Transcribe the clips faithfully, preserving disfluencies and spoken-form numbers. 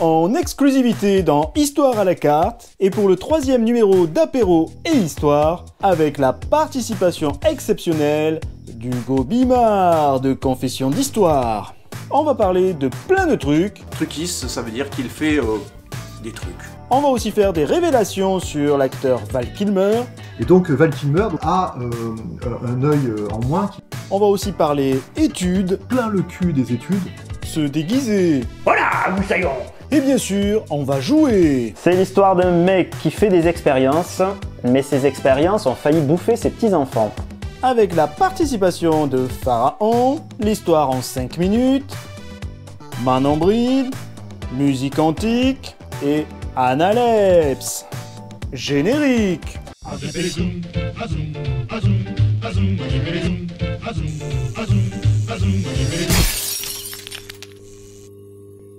en exclusivité dans Histoire à la carte et pour le troisième numéro d'Apéro et Histoire avec la participation exceptionnelle d'Ugo Bimar de Confession d'Histoire. On va parler de plein de trucs. Truquis, ça veut dire qu'il fait euh, des trucs. On va aussi faire des révélations sur l'acteur Val Kilmer. Et donc Val Kilmer a euh, un œil en moins. On va aussi parler études. Plein le cul des études. Se déguiser. Voilà, vous saillons. Et bien sûr, on va jouer. C'est l'histoire d'un mec qui fait des expériences, mais ces expériences ont failli bouffer ses petits-enfants. Avec la participation de Phare à On, l'histoire en cinq minutes, Manon Bril, Musique antique et Analepse. Générique.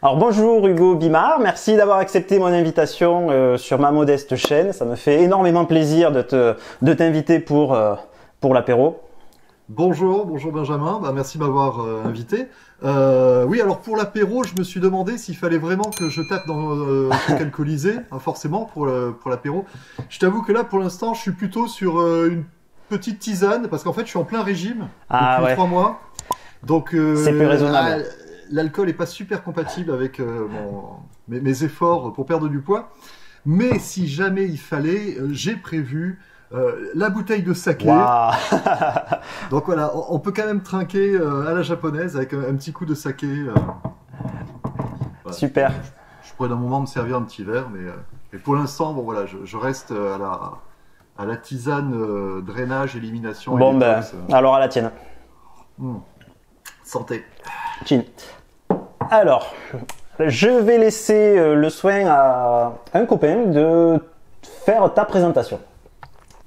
Alors bonjour Ugo Bimar, merci d'avoir accepté mon invitation euh, sur ma modeste chaîne. Ça me fait énormément plaisir de te de t'inviter pour euh, pour l'apéro. Bonjour, bonjour Benjamin, bah, merci de m'avoir euh, invité. Euh, oui, alors pour l'apéro, je me suis demandé s'il fallait vraiment que je tape dans euh, un truc alcoolisé, hein, forcément pour le, pour l'apéro. Je t'avoue que là, pour l'instant, je suis plutôt sur euh, une petite tisane parce qu'en fait, je suis en plein régime ah, depuis ouais. trois mois. Donc euh, c'est plus raisonnable. Euh, L'alcool n'est pas super compatible avec euh, mon, mes, mes efforts pour perdre du poids. Mais si jamais il fallait, j'ai prévu euh, la bouteille de saké. Wow. Donc voilà, on, on peut quand même trinquer euh, à la japonaise avec un, un petit coup de saké. Euh. Voilà. Super. Je, je pourrais d'un moment me servir un petit verre, mais, euh, mais pour l'instant, bon, voilà, je, je reste à la, à la tisane euh, drainage, élimination. Bon, ben, alors à la tienne. Mmh. Santé. Chin. Alors, je vais laisser le soin à un copain de faire ta présentation.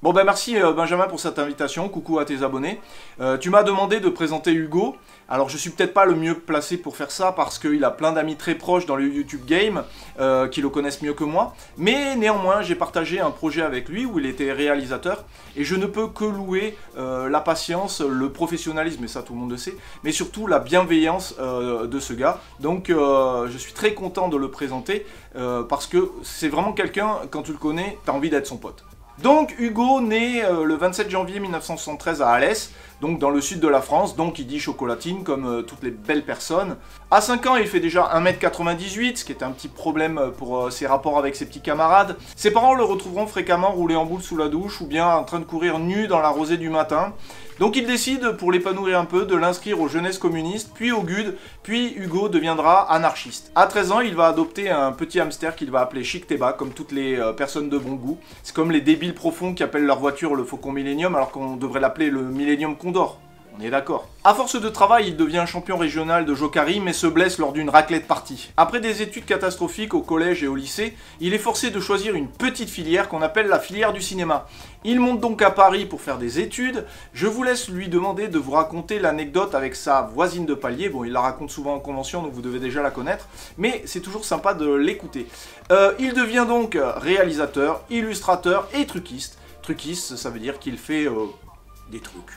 Bon ben merci Benjamin pour cette invitation, coucou à tes abonnés. Euh, tu m'as demandé de présenter Ugo, alors je suis peut-être pas le mieux placé pour faire ça parce qu'il a plein d'amis très proches dans le YouTube Game euh, qui le connaissent mieux que moi, mais néanmoins j'ai partagé un projet avec lui où il était réalisateur et je ne peux que louer euh, la patience, le professionnalisme, et ça tout le monde le sait, mais surtout la bienveillance euh, de ce gars. Donc euh, je suis très content de le présenter euh, parce que c'est vraiment quelqu'un, quand tu le connais, t'as envie d'être son pote. Donc Ugo naît euh, le vingt-sept janvier mille neuf cent soixante-treize à Alès, donc dans le sud de la France, donc il dit chocolatine comme euh, toutes les belles personnes. À cinq ans, il fait déjà un mètre quatre-vingt-dix-huit, ce qui est un petit problème pour euh, ses rapports avec ses petits camarades. Ses parents le retrouveront fréquemment roulé en boule sous la douche ou bien en train de courir nu dans la rosée du matin. Donc il décide, pour l'épanouir un peu, de l'inscrire aux jeunesses communistes, puis au G U D, puis Ugo deviendra anarchiste. À treize ans, il va adopter un petit hamster qu'il va appeler Chic Teba, comme toutes les euh, personnes de bon goût. C'est comme les débiles profonds qui appellent leur voiture le Faucon Millenium, alors qu'on devrait l'appeler le Millenium Condor. On est d'accord. A force de travail, il devient champion régional de Jokari, mais se blesse lors d'une raclette partie. Après des études catastrophiques au collège et au lycée, il est forcé de choisir une petite filière qu'on appelle la filière du cinéma. Il monte donc à Paris pour faire des études. Je vous laisse lui demander de vous raconter l'anecdote avec sa voisine de palier. Bon, il la raconte souvent en convention, donc vous devez déjà la connaître, mais c'est toujours sympa de l'écouter. Euh, il devient donc réalisateur, illustrateur et truquiste. Truquiste, ça veut dire qu'il fait euh, des trucs.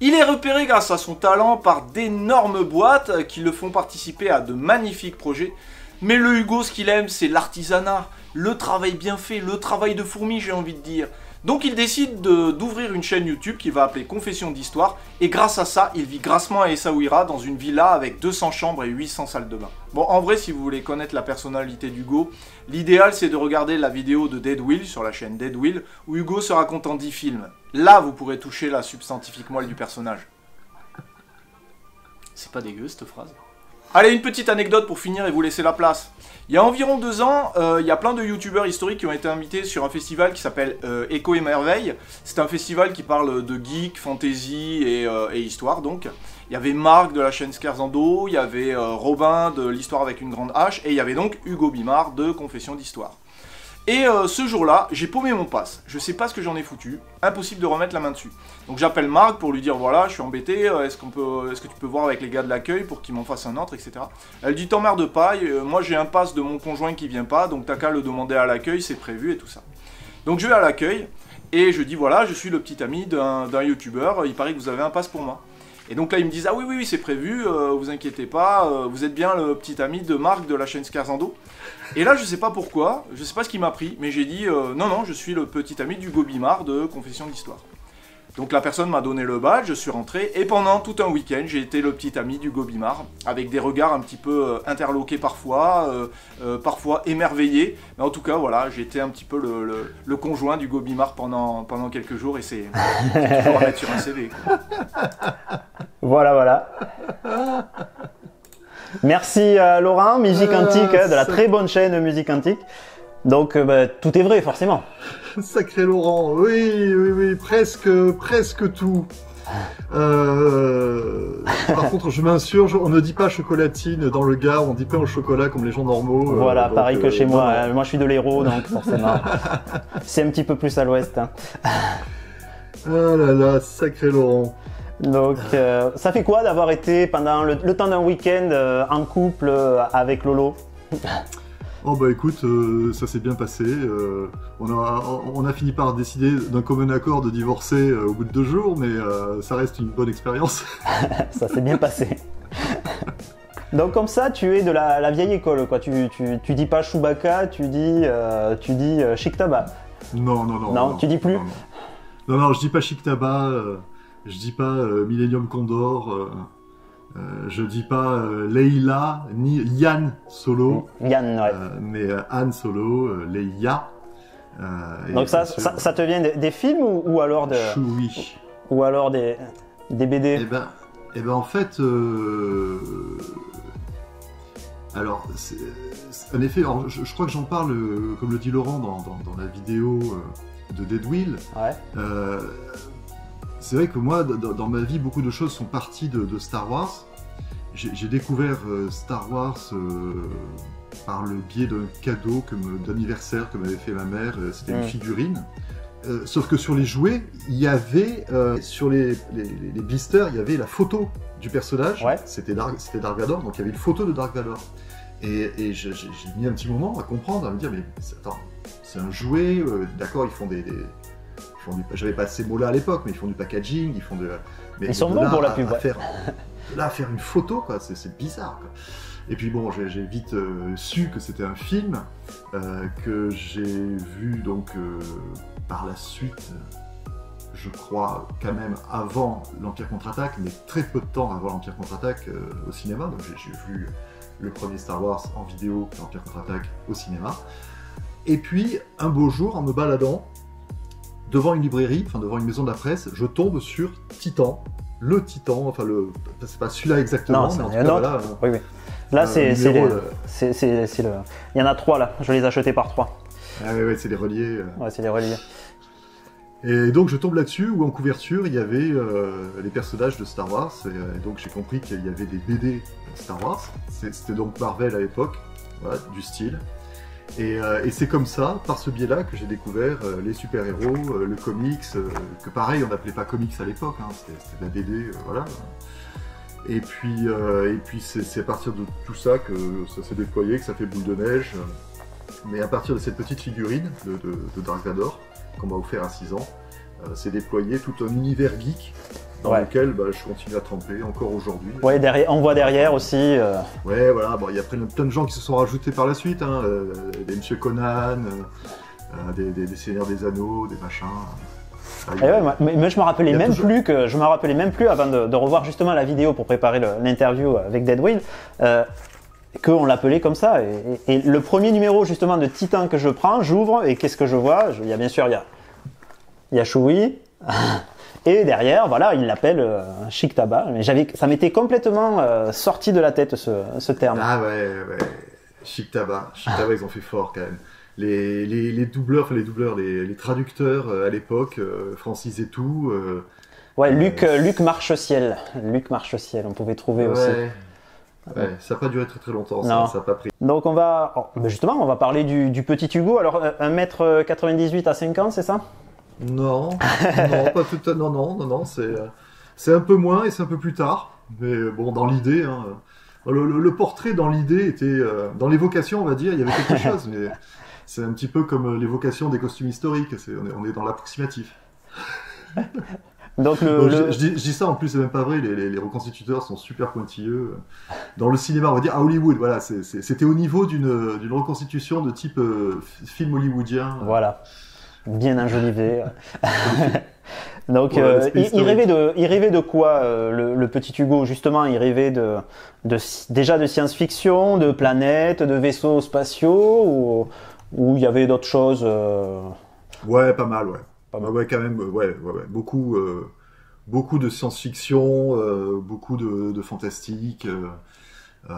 Il est repéré grâce à son talent par d'énormes boîtes qui le font participer à de magnifiques projets. Mais le Ugo, ce qu'il aime, c'est l'artisanat, le travail bien fait, le travail de fourmi, j'ai envie de dire. Donc il décide d'ouvrir une chaîne YouTube qu'il va appeler Confession d'Histoire. Et grâce à ça, il vit grassement à Essaouira dans une villa avec deux cents chambres et huit cents salles de bain. Bon, en vrai, si vous voulez connaître la personnalité d'Ugo, l'idéal c'est de regarder la vidéo de Dead Will sur la chaîne Dead Will où Ugo se raconte en dix films. Là, vous pourrez toucher la substantifique moelle du personnage. C'est pas dégueu, cette phrase. Allez, une petite anecdote pour finir et vous laisser la place. Il y a environ deux ans, euh, il y a plein de youtubeurs historiques qui ont été invités sur un festival qui s'appelle euh, Echo et Merveille. C'est un festival qui parle de geek, fantasy et, euh, et histoire, donc. Il y avait Marc de la chaîne Scarzando, il y avait euh, Robin de l'Histoire avec une grande hache, et il y avait donc Ugo Bimar de Confession d'Histoire. Et euh, ce jour-là, j'ai paumé mon pass. Je sais pas ce que j'en ai foutu. Impossible de remettre la main dessus. Donc j'appelle Marc pour lui dire voilà, je suis embêté. Est-ce qu'on peut, est-ce que tu peux voir avec les gars de l'accueil pour qu'ils m'en fassent un autre, et cetera. Elle dit t'emmerdes pas. Euh, moi j'ai un pass de mon conjoint qui vient pas, donc t'as qu'à le demander à l'accueil, c'est prévu et tout ça. Donc je vais à l'accueil et je dis voilà, je suis le petit ami d'un youtubeur. Il paraît que vous avez un pass pour moi. Et donc là, ils me disent « Ah oui, oui, oui, c'est prévu, euh, vous inquiétez pas, euh, vous êtes bien le petit ami de Marc de la chaîne Scarzando. » Et là, je sais pas pourquoi, je sais pas ce qui m'a pris, mais j'ai dit euh, « Non, non, je suis le petit ami d'Ugo Bimar de Confession d'Histoire. » Donc la personne m'a donné le badge, je suis rentré, et pendant tout un week-end, j'ai été le petit ami d'Ugo Bimar, avec des regards un petit peu euh, interloqués parfois, euh, euh, parfois émerveillés, mais en tout cas, voilà, j'ai été un petit peu le, le, le conjoint d'Ugo Bimar pendant, pendant quelques jours, et c'est toujours à mettre sur un C V, quoi. Voilà, voilà. Merci euh, Laurent, Musique Antique, euh, de la très bonne chaîne Musique Antique. Donc, euh, bah, tout est vrai, forcément. Sacré Laurent, oui, oui, oui, presque, presque tout. Euh, par contre, je m'insurge, on ne dit pas chocolatine dans le Gard, on ne dit pas au chocolat comme les gens normaux. Euh, voilà, donc, pareil que euh, chez moi. Euh, moi, je suis de l'Hérault, donc forcément, c'est un petit peu plus à l'ouest. Hein. Ah là là, sacré Laurent. Donc, euh, ça fait quoi d'avoir été pendant le, le temps d'un week-end euh, en couple euh, avec Lolo? Oh bah écoute, euh, ça s'est bien passé, euh, on, a, on a fini par décider d'un commun accord de divorcer euh, au bout de deux jours, mais euh, ça reste une bonne expérience. Ça s'est bien passé. Donc comme ça, tu es de la, la vieille école, quoi. Tu, tu, tu dis pas Chewbacca, tu dis, euh, tu dis euh, Chic Tabac. Non, non, non. Non, non tu dis plus non non. non, non, je dis pas Chic Tabac, euh, je dis pas euh, Millennium Condor. Euh... Euh, je dis pas euh, Leïla ni Yann Solo, Yann, ouais. euh, mais euh, Anne Solo, euh, Leïla. Euh, Donc ça, ça, ça te vient des, des films ou, ou alors de, oui. ou, ou alors des, des B D? Eh ben, eh ben en fait, euh, alors c'est, c'est, en effet, alors, je, je crois que j'en parle, euh, comme le dit Laurent dans, dans, dans la vidéo euh, de Dead Will. Ouais. Euh, C'est vrai que moi, dans ma vie, beaucoup de choses sont parties de, de Star Wars. J'ai découvert euh, Star Wars euh, par le biais d'un cadeau d'anniversaire que m'avait fait ma mère. C'était mmh. une figurine. Euh, sauf que sur les jouets, il y avait, euh, sur les, les, les blisters, il y avait la photo du personnage. Ouais. C'était Dark, c'était Dark Vador, donc il y avait une photo de Dark Vador. Et, et j'ai mis un petit moment à comprendre, à me dire, mais attends, c'est un jouet, euh, d'accord, ils font des... des... J'avais pas ces mots-là à l'époque, mais ils font du packaging, ils font de. Mais ils sont bons pour la pub. À, à faire, de là, à faire une photo, quoi, c'est bizarre, quoi. Et puis bon, j'ai vite euh, su que c'était un film euh, que j'ai vu donc euh, par la suite, je crois quand même avant l'Empire contre-attaque, mais très peu de temps avant l'Empire contre-attaque euh, au cinéma. Donc j'ai vu le premier Star Wars en vidéo, l'Empire contre-attaque au cinéma. Et puis un beau jour, en me baladant devant une librairie, enfin devant une maison de la presse, je tombe sur Titan, le Titan, enfin le, c'est pas celui-là exactement, non, mais en tout cas, voilà, oui, oui. Là, euh, c'est, c'est, le... il y en a trois là, je les ai achetés par trois. Ah oui, ouais, c'est les reliés. Ouais, c'est les reliés. Et donc je tombe là-dessus où en couverture il y avait euh, les personnages de Star Wars, et, et donc j'ai compris qu'il y avait des B D Star Wars, c'était donc Marvel à l'époque, voilà, du style. Et, euh, et c'est comme ça, par ce biais-là, que j'ai découvert euh, les super-héros, euh, le comics, euh, que pareil, on n'appelait pas comics à l'époque, hein, c'était de la B D, euh, voilà. Et puis, euh, et puis c'est à partir de tout ça que ça s'est déployé, que ça fait boule de neige. Mais à partir de cette petite figurine de, de, de Dark Vador, qu'on m'a offert à six ans, euh, s'est déployé tout un univers geek dans ouais. lequel bah, je continue à tremper encore aujourd'hui. Ouais, derrière, on voit derrière aussi. Euh... Ouais, voilà. Bon, il y a plein de gens qui se sont rajoutés par la suite, hein, euh, des Monsieur Conan, euh, des, des, des Seigneurs des Anneaux, des machins. Ah, a... ouais, mais, mais je me rappelais même toujours... plus que je me rappelais même plus avant de, de revoir justement la vidéo pour préparer l'interview avec Dead Will. Euh, qu'on l'appelait comme ça. Et, et, et le premier numéro justement de Titan que je prends, j'ouvre et qu'est-ce que je vois? Il y a bien sûr il y a il y a Chewie. Et derrière, voilà, il l'appelle euh, Chic Tabac. Mais j'avais, ça m'était complètement euh, sorti de la tête ce, ce terme. Ah ouais, ouais. Chic Tabac. Chic Tabac, ils ont fait fort quand même. Les, les, les doubleurs, enfin les doubleurs, les, les traducteurs euh, à l'époque, euh, Francis et tout. Euh, ouais, Luc, euh, Luc Marche-Ciel. Luc Marche-Ciel, on pouvait trouver ouais. aussi. Ouais, ça n'a pas duré très très longtemps, ça n'a pas pris. Donc on va, oh, justement, on va parler du, du petit Hugo. Alors, un mètre quatre-vingt-dix-huit à cinq ans, c'est ça? Non, non, pas tout à... non, non, non, non, c'est un peu moins et c'est un peu plus tard, mais bon, dans l'idée, hein, le, le, le portrait dans l'idée était, euh, dans l'évocation on va dire, il y avait quelque chose, mais c'est un petit peu comme l'évocation des costumes historiques, est, on, est, on est dans l'approximatif. Donc le, Donc, le... Je, je, dis, je dis ça en plus, c'est même pas vrai. Les, les, les reconstituteurs sont super pointilleux. Dans le cinéma, on va dire à Hollywood, voilà, c'est, c'est, c'était au niveau d'une, d'une reconstitution de type euh, film hollywoodien. Voilà, bien enjolivé. Donc, ouais, euh, il, il, rêvait de, il rêvait de quoi, euh, le, le petit Hugo, justement? Il rêvait de, de, déjà de science-fiction, de planètes, de vaisseaux spatiaux, ou il y avait d'autres choses euh... Ouais, pas mal, ouais. Pas mal. Ouais, quand même, ouais, ouais, ouais. Beaucoup, euh, beaucoup de science-fiction, euh, beaucoup de, de fantastique. Euh, euh...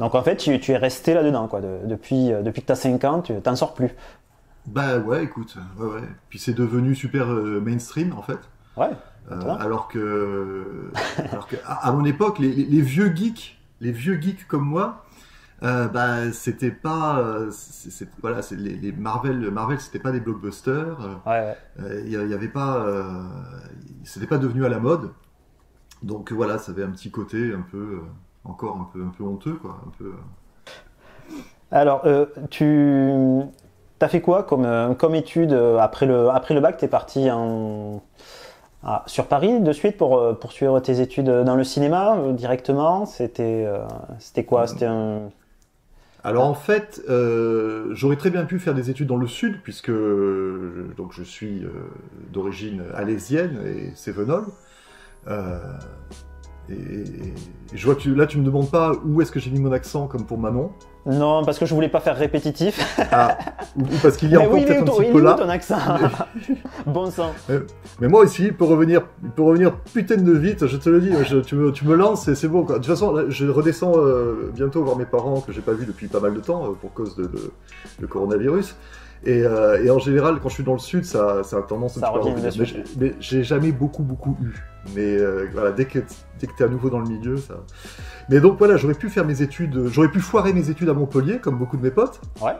Donc, en fait, tu, tu es resté là-dedans, quoi. De, depuis, depuis que tu as cinq ans, tu t'en sors plus. Bah ouais, écoute, ouais, ouais. Puis c'est devenu super euh, mainstream en fait. Ouais. Euh, alors que, alors que à, à mon époque, les, les, les vieux geeks, les vieux geeks comme moi, euh, bah c'était pas, euh, c'est, c'est, voilà, c'est, les, les Marvel, Marvel, c'était pas des blockbusters. Euh, ouais. ouais. Il euh, y, y avait pas, euh, c'était pas devenu à la mode. Donc voilà, ça avait un petit côté un peu, euh, encore un peu, un peu honteux quoi, un peu. Euh... Alors euh, tu T'as fait quoi comme, euh, comme étude euh, après, le, après le bac? T'es parti en... ah, sur Paris de suite pour euh, poursuivre tes études dans le cinéma euh, directement? C'était, euh, c'était quoi? C'était un... Alors ah. en fait, euh, j'aurais très bien pu faire des études dans le sud puisque euh, donc je suis euh, d'origine alésienne et cévenole. Euh, et, et, et je vois que tu, là tu me demandes pas où est-ce que j'ai mis mon accent comme pour Manon. Non, parce que je voulais pas faire répétitif. Ah, ou parce qu'il y a mais encore oui, peut-être un petit peu là. Ton accent. Bon sang. Mais moi aussi, pour revenir, pour revenir putain de vite, je te le dis, je, tu, me, tu me lances et c'est bon. Quoi. De toute façon, là, je redescends euh, bientôt voir mes parents que j'ai pas vus depuis pas mal de temps euh, pour cause de, de, de coronavirus. Et, euh, et en général, quand je suis dans le sud, ça, ça a tendance à me revenir. Mais, mais j'ai jamais beaucoup, beaucoup eu. Mais euh, voilà, dès que, dès que t'es à nouveau dans le milieu, ça. Mais donc voilà, j'aurais pu faire mes études, j'aurais pu foirer mes études à Montpellier, comme beaucoup de mes potes. Ouais.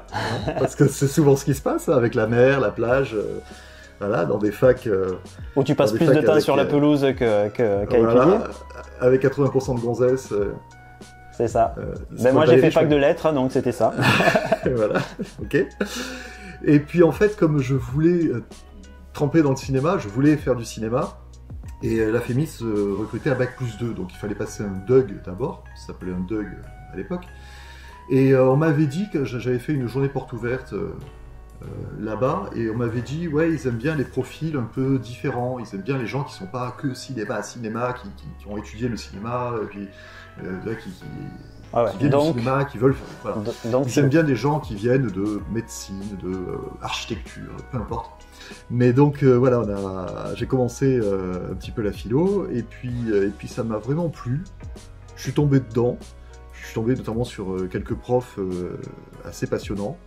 Parce que c'est souvent ce qui se passe, avec la mer, la plage, euh, voilà, dans des facs. Euh, Où tu passes plus de temps avec, sur la pelouse que, que, qu'à voilà, étudier. Avec quatre-vingts pour cent de gonzesse. Euh, c'est ça. Euh, ben moi, j'ai fait fac de lettres, donc c'était ça. Voilà, ok. Et puis en fait, comme je voulais tremper dans le cinéma, je voulais faire du cinéma, et la Fémis euh, recrutait à bac plus deux, donc il fallait passer un D E U G d'abord, ça s'appelait un D E U G à l'époque, et euh, on m'avait dit que j'avais fait une journée porte ouverte euh, euh, là-bas, et on m'avait dit, ouais, ils aiment bien les profils un peu différents, ils aiment bien les gens qui ne sont pas que cinéma, cinéma, qui, qui, qui ont étudié le cinéma, et puis euh, là, qui... qui Ah ouais, qui viennent donc, du cinéma, qui veulent. Voilà. Donc, Ils aiment je... bien des gens qui viennent de médecine, de euh, architecture, peu importe. Mais donc euh, voilà, on a, j'ai commencé euh, un petit peu la philo et puis euh, et puis ça m'a vraiment plu. Je suis tombé dedans. Je suis tombé notamment sur euh, quelques profs euh, assez passionnants.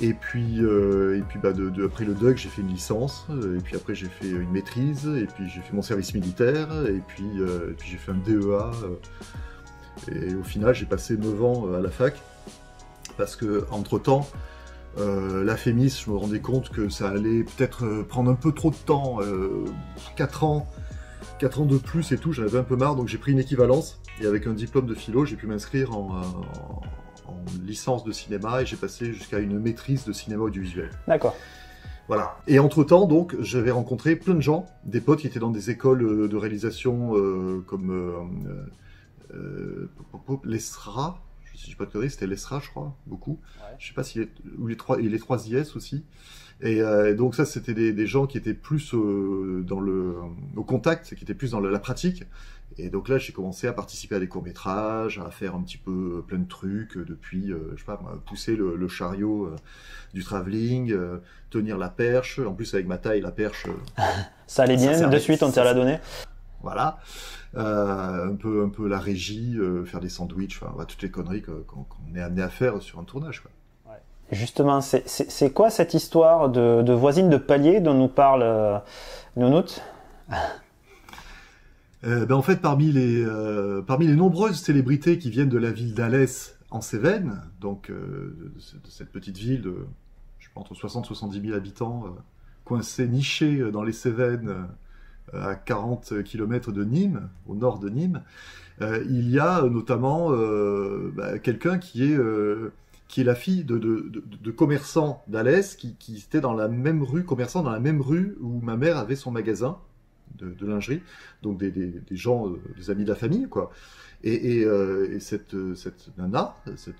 Et puis, euh, et puis bah, de, de, après le D E U G, j'ai fait une licence, et puis après j'ai fait une maîtrise, et puis j'ai fait mon service militaire, et puis, euh, et puis j'ai fait un D E A. Euh, Et au final, j'ai passé neuf ans à la fac, parce que entre temps, euh, la Fémis, je me rendais compte que ça allait peut-être prendre un peu trop de temps, euh, quatre ans, quatre ans de plus et tout, j'en avais un peu marre, donc j'ai pris une équivalence, et avec un diplôme de philo, j'ai pu m'inscrire en, en, en licence de cinéma, et j'ai passé jusqu'à une maîtrise de cinéma audiovisuel. D'accord. Voilà. Et entre-temps, donc, j'avais rencontré plein de gens, des potes qui étaient dans des écoles de réalisation euh, comme... Euh, euh, Euh, l'ESRA, je ne sais pas de conneries, c'était l'ESRA, je crois, beaucoup. Ouais. Je ne sais pas s'il est, ou les trois, les trois I S aussi. Et euh, donc ça, c'était des, des gens qui étaient plus euh, dans le, au contact, qui étaient plus dans la, la pratique. Et donc là, j'ai commencé à participer à des courts-métrages, à faire un petit peu plein de trucs, depuis, euh, je sais pas, pousser le, le chariot euh, du travelling, euh, tenir la perche. En plus, avec ma taille, la perche... Euh, ça allait bien, ça servait, de suite, on te l'a donné. Voilà, euh, un peu, un peu la régie, euh, faire des sandwichs, enfin, bah, toutes les conneries que, qu'on, qu'on est amené à faire sur un tournage, quoi. Ouais. Justement, c'est, c'est, c'est quoi cette histoire de, de voisine de palier dont nous parle euh, Nounout? euh, ben, En fait, parmi les, euh, parmi les nombreuses célébrités qui viennent de la ville d'Alès en Cévennes, donc euh, de cette petite ville de, je sais pas, entre soixante et soixante-dix mille habitants, euh, coincée, nichée dans les Cévennes, euh, à quarante kilomètres de Nîmes, au nord de Nîmes, euh, il y a notamment euh, bah, quelqu'un qui est, euh, qui est la fille de, de, de, de commerçants d'Alès, qui, qui était dans la même rue, commerçant dans la même rue où ma mère avait son magasin. de, de lingerie, donc des, des, des gens, euh, des amis de la famille, quoi. Et, et, euh, et cette, cette nana, cette,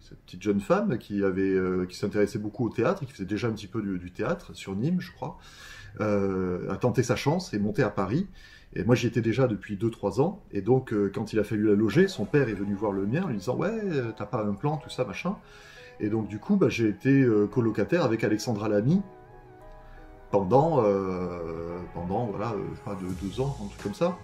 cette petite jeune femme qui, avait, euh, qui s'intéressait beaucoup au théâtre, qui faisait déjà un petit peu du, du théâtre, sur Nîmes, je crois, euh, a tenté sa chance et est montée à Paris. Et moi, j'y étais déjà depuis deux trois ans. Et donc, euh, quand il a fallu la loger, son père est venu voir le mien en lui disant « Ouais, t'as pas un plan, tout ça, machin ». Et donc, du coup, bah, j'ai été euh, colocataire avec Alexandra Lamy pendant, euh, pendant voilà, euh, je crois, de, deux ans, un truc comme ça.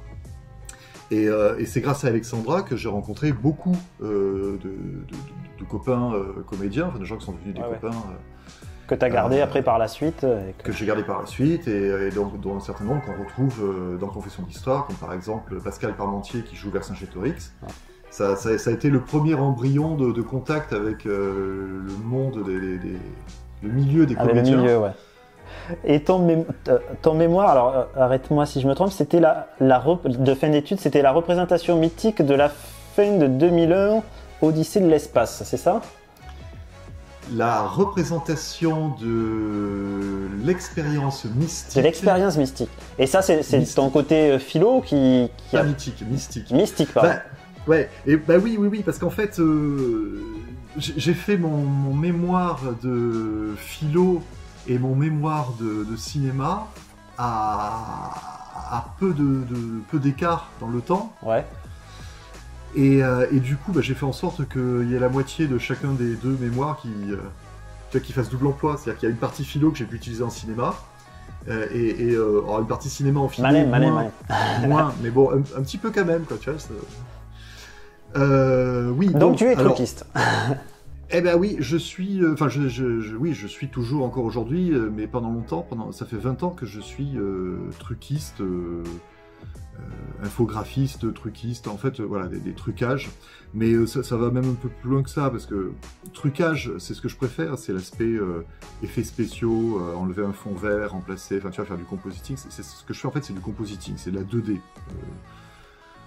Et, euh, et c'est grâce à Alexandra que j'ai rencontré beaucoup euh, de, de, de, de copains euh, comédiens, enfin, de gens qui sont devenus des ah ouais. copains. Euh, que tu as gardé euh, après par la suite. Et que que j'ai gardé par la suite, et, et donc, dans un certain nombre qu'on retrouve euh, dans Confessions d'Histoire, comme par exemple Pascal Parmentier qui joue Vercingétorix. Ah. Ça, ça, ça a été le premier embryon de, de contact avec euh, le monde, des, des, des, le milieu des comédiens. Ah, le milieu, ouais. Et ton, mé euh, ton mémoire, alors euh, arrête-moi si je me trompe, c'était la, la de fin d'études, c'était la représentation mythique de la fin de deux mille un, Odyssée de l'espace, c'est ça? La représentation de l'expérience mystique. De l'expérience mystique. Et ça, c'est ton côté philo qui... qui a... Pas mythique, mystique. Mystique, pardon. Bah, Ouais, et bah oui, oui, oui, parce qu'en fait, euh, j'ai fait mon, mon mémoire de philo et mon mémoire de, de cinéma à, à peu de, de peu d'écart dans le temps. Ouais. Et, euh, et du coup, bah, j'ai fait en sorte qu'il y ait la moitié de chacun des deux mémoires qui, euh, qui fasse double emploi. C'est-à-dire qu'il y a une partie philo que j'ai pu utiliser en cinéma. Euh, et et euh, alors une partie cinéma en philo. Malais, moins, malais, malais. moins, mais bon, un, un petit peu quand même, quoi, tu vois. Ça... Euh, oui, donc, donc tu es truquiste. Eh ben oui, je suis, enfin euh, je, je, je, oui, je suis toujours encore aujourd'hui, euh, mais pendant longtemps, pendant, ça fait vingt ans que je suis euh, truquiste, euh, euh, infographiste, truquiste, en fait, euh, voilà, des, des trucages. Mais euh, ça, ça va même un peu plus loin que ça, parce que trucage, c'est ce que je préfère, c'est l'aspect euh, effets spéciaux, euh, enlever un fond vert, remplacer, enfin tu vas faire du compositing. C'est ce que je fais en fait, c'est du compositing, c'est de la deux D, euh,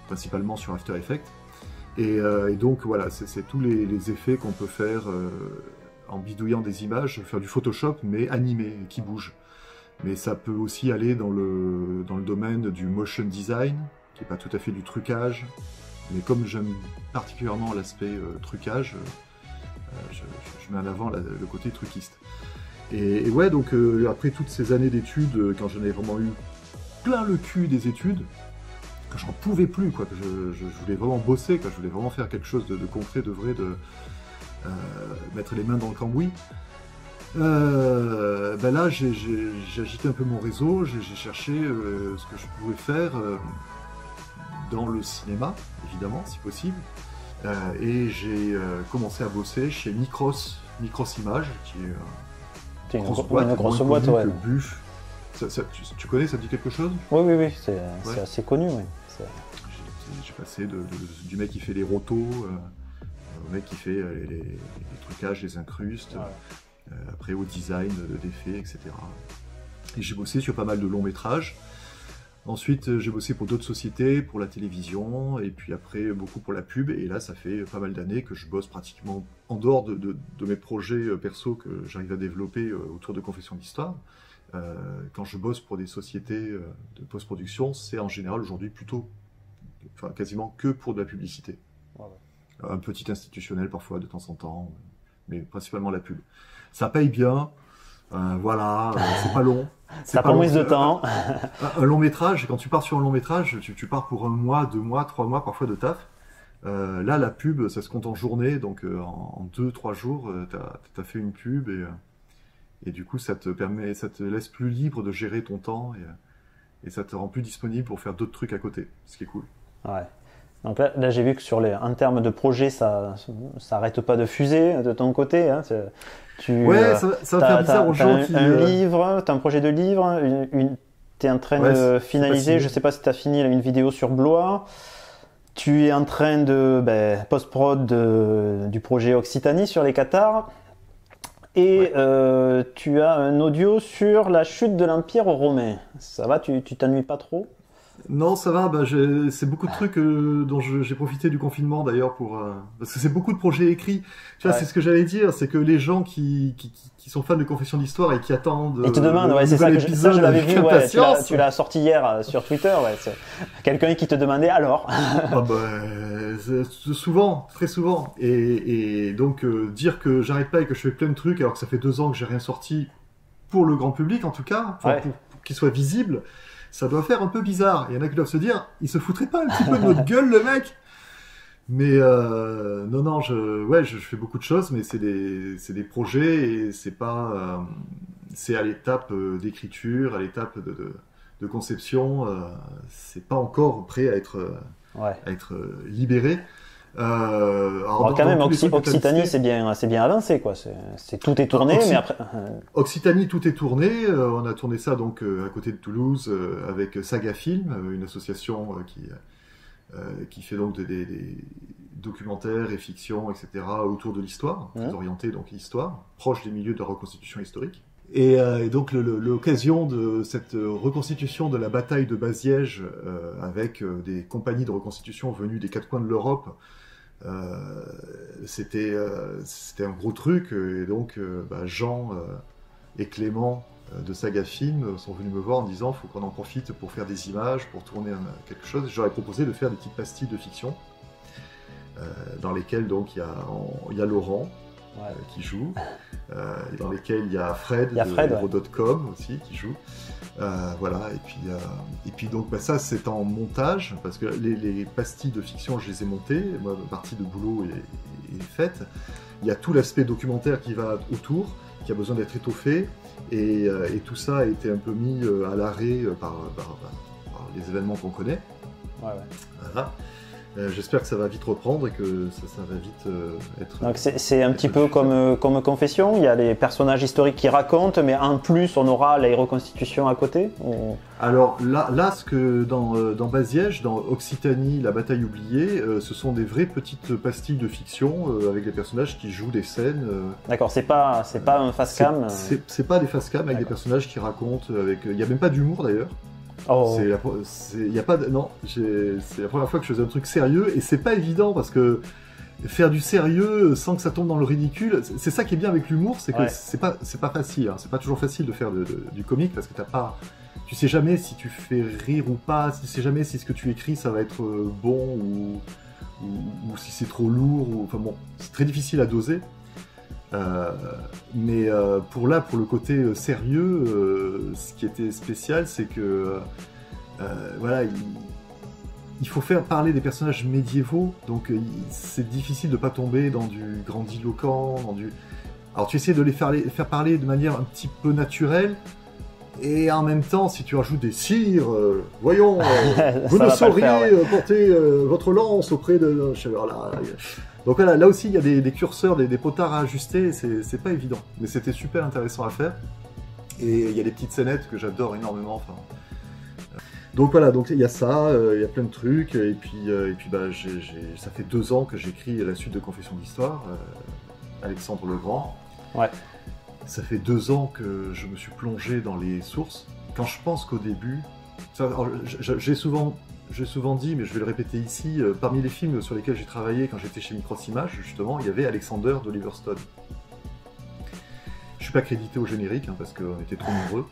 principalement sur After Effects. Et, euh, et donc voilà, c'est tous les, les effets qu'on peut faire euh, en bidouillant des images, faire du Photoshop mais animé, qui bouge. Mais ça peut aussi aller dans le, dans le domaine du motion design, qui n'est pas tout à fait du trucage. Mais comme j'aime particulièrement l'aspect euh, trucage, euh, je, je, je mets en avant la, le côté truquiste. Et, et ouais, donc euh, après toutes ces années d'études, quand j'en ai vraiment eu plein le cul des études, j'en pouvais plus, quoi. Je, je, je voulais vraiment bosser, quoi. Je voulais vraiment faire quelque chose de, de concret, de vrai, de euh, mettre les mains dans le cambouis. Euh, ben là, j'ai agité un peu mon réseau, j'ai cherché euh, ce que je pouvais faire euh, dans le cinéma, évidemment, si possible. Euh, et j'ai euh, commencé à bosser chez Micros, Micros Images, qui est euh, une grosse boîte, une grosse boîte, ouais. Buff. Ça, ça, tu, tu connais, ça te dit quelque chose? Oui, oui, oui, c'est ouais. assez connu. Oui. J'ai passé de, de, du mec qui fait les rotos, euh, au mec qui fait les, les, les trucages, les incrustes, ouais. euh, après au design d'effets, et cetera. Et j'ai bossé sur pas mal de longs métrages. Ensuite, j'ai bossé pour d'autres sociétés, pour la télévision, et puis après, beaucoup pour la pub. Et là, ça fait pas mal d'années que je bosse pratiquement en dehors de, de, de mes projets perso que j'arrive à développer autour de Confessions d'Histoire. Euh, quand je bosse pour des sociétés euh, de post-production, c'est en général aujourd'hui plutôt, enfin quasiment que pour de la publicité. Voilà. Un petit institutionnel parfois de temps en temps, mais principalement la pub. Ça paye bien, euh, voilà, euh, c'est pas long. Ça prend moins de temps. un, un long métrage, quand tu pars sur un long métrage, tu, tu pars pour un mois, deux mois, trois mois parfois de taf. Euh, là, la pub, ça se compte en journée, donc euh, en, en deux, trois jours, euh, t'as, t'as fait une pub et... Euh, Et du coup, ça te permet, ça te laisse plus libre de gérer ton temps et, et ça te rend plus disponible pour faire d'autres trucs à côté, ce qui est cool. Ouais. Donc là, là j'ai vu que sur les, en termes de projet, ça n'arrête pas de fuser de ton côté. Hein. Tu, ouais, euh, ça, ça va faire bizarre aux gens qui... Tu as un livre, tu as un projet de livre, une, une, tu es en train ouais, de finaliser, je ne sais pas si tu as fini là, une vidéo sur Blois. Tu es en train de ben, post-prod de, du projet Occitanie sur les cathares. Et ouais. euh, tu as un audio sur la chute de l'Empire romain. Ça va, tu t'ennuies pas trop? Non, ça va. Bah, c'est beaucoup de trucs euh, dont j'ai profité du confinement d'ailleurs pour euh, parce que c'est beaucoup de projets écrits. Tu vois, ouais. C'est ce que j'allais dire, c'est que les gens qui, qui qui sont fans de Confessions d'Histoire et qui attendent euh, et te demandent, ouais, c'est ça, que je, ça je l'avais vu, ouais, tu l'as sorti hier euh, sur Twitter, ouais, quelqu'un qui te demandait alors. Ah bah, souvent, très souvent. Et, et donc euh, dire que j'arrête pas et que je fais plein de trucs alors que ça fait deux ans que j'ai rien sorti pour le grand public en tout cas, ouais. pour, pour qu'il soit visible. Ça doit faire un peu bizarre. Il y en a qui doivent se dire, il se foutrait pas un petit peu de notre gueule, le mec? Mais euh, non, non, je, ouais, je, je fais beaucoup de choses, mais c'est des, c'est des projets et c'est pas, euh, c'est à l'étape d'écriture, à l'étape de, de, de conception. Euh, c'est pas encore prêt à être, ouais. à être libéré. Euh, alors alors dans, quand même, Occ Occitanie, c'est bien, c'est bien avancé, quoi. C'est tout est tourné, Occ mais après. Occitanie, tout est tourné. Euh, on a tourné ça donc euh, à côté de Toulouse euh, avec Saga Film, une association euh, qui euh, qui fait donc des, des, des documentaires et fictions, et cetera autour de l'histoire, mmh. orienté donc l'histoire, proche des milieux de la reconstitution historique. Et, euh, et donc l'occasion de cette reconstitution de la bataille de Baziège euh, avec euh, des compagnies de reconstitution venues des quatre coins de l'Europe. Euh, c'était euh, un gros truc et donc euh, bah, Jean euh, et Clément euh, de Saga Film sont venus me voir en disant faut qu'on en profite pour faire des images, pour tourner un, quelque chose. J'aurais proposé de faire des petites pastilles de fiction euh, dans lesquelles donc il y, y a Laurent ouais. euh, qui joue, euh, et dans lesquelles il y a Fred, y a Fred de Hero point com ouais. aussi qui joue. Euh, voilà, et puis, euh, et puis donc bah, ça c'est en montage parce que les, les pastilles de fiction je les ai montées, moi ma partie de boulot est, est faite. Il y a tout l'aspect documentaire qui va autour, qui a besoin d'être étoffé, et, euh, et tout ça a été un peu mis euh, à l'arrêt euh, par, par, par, par les événements qu'on connaît. Ouais, ouais. Voilà. Euh, J'espère que ça va vite reprendre et que ça, ça va vite euh, être... Donc c'est un petit peu comme, euh, comme Confession, il y a les personnages historiques qui racontent, mais en plus on aura les reconstitutions à côté ou... Alors là, là ce que dans, euh, dans Baziège, dans Occitanie, la bataille oubliée, euh, ce sont des vraies petites pastilles de fiction euh, avec des personnages qui jouent des scènes. Euh, D'accord, c'est pas, euh, pas un face-cam. C'est pas des face-cam avec des personnages qui racontent, avec... il n'y a même pas d'humour d'ailleurs. Oh. C'est la, y a pas de, non, c'est la première fois que je faisais un truc sérieux et c'est pas évident parce que faire du sérieux sans que ça tombe dans le ridicule, c'est ça qui est bien avec l'humour, c'est que ouais. c'est pas, c'est pas facile, hein, c'est pas toujours facile de faire de, de, du comique parce que t'as pas, tu sais jamais si tu fais rire ou pas, tu sais jamais si ce que tu écris ça va être bon ou, ou, ou si c'est trop lourd, ou, enfin bon, c'est très difficile à doser. Euh, mais euh, pour là, pour le côté euh, sérieux, euh, ce qui était spécial, c'est que euh, voilà, il, il faut faire parler des personnages médiévaux, donc euh, c'est difficile de pas tomber dans du grandiloquent, dans du. Alors tu essaies de les faire, les faire parler de manière un petit peu naturelle, et en même temps, si tu rajoutes des sires, euh, voyons, euh, vous ne sauriez faire, ouais. porter euh, votre lance auprès de. Alors là, donc voilà, là aussi il y a des, des curseurs, des, des potards à ajuster, c'est pas évident. Mais c'était super intéressant à faire. Et il y a des petites scénettes que j'adore énormément. Enfin, donc voilà, donc il y a ça, euh, il y a plein de trucs. Et puis, euh, et puis bah, j'ai, j'ai, ça fait deux ans que j'écris la suite de Confessions d'Histoire, euh, Alexandre le Grand. Ouais. Ça fait deux ans que je me suis plongé dans les sources. Quand je pense qu'au début, j'ai souvent... J'ai souvent dit, mais je vais le répéter ici, euh, parmi les films sur lesquels j'ai travaillé quand j'étais chez Micros Images, justement, il y avait Alexander d'Oliver Stone. Je suis pas crédité au générique, hein, parce qu'on était trop nombreux.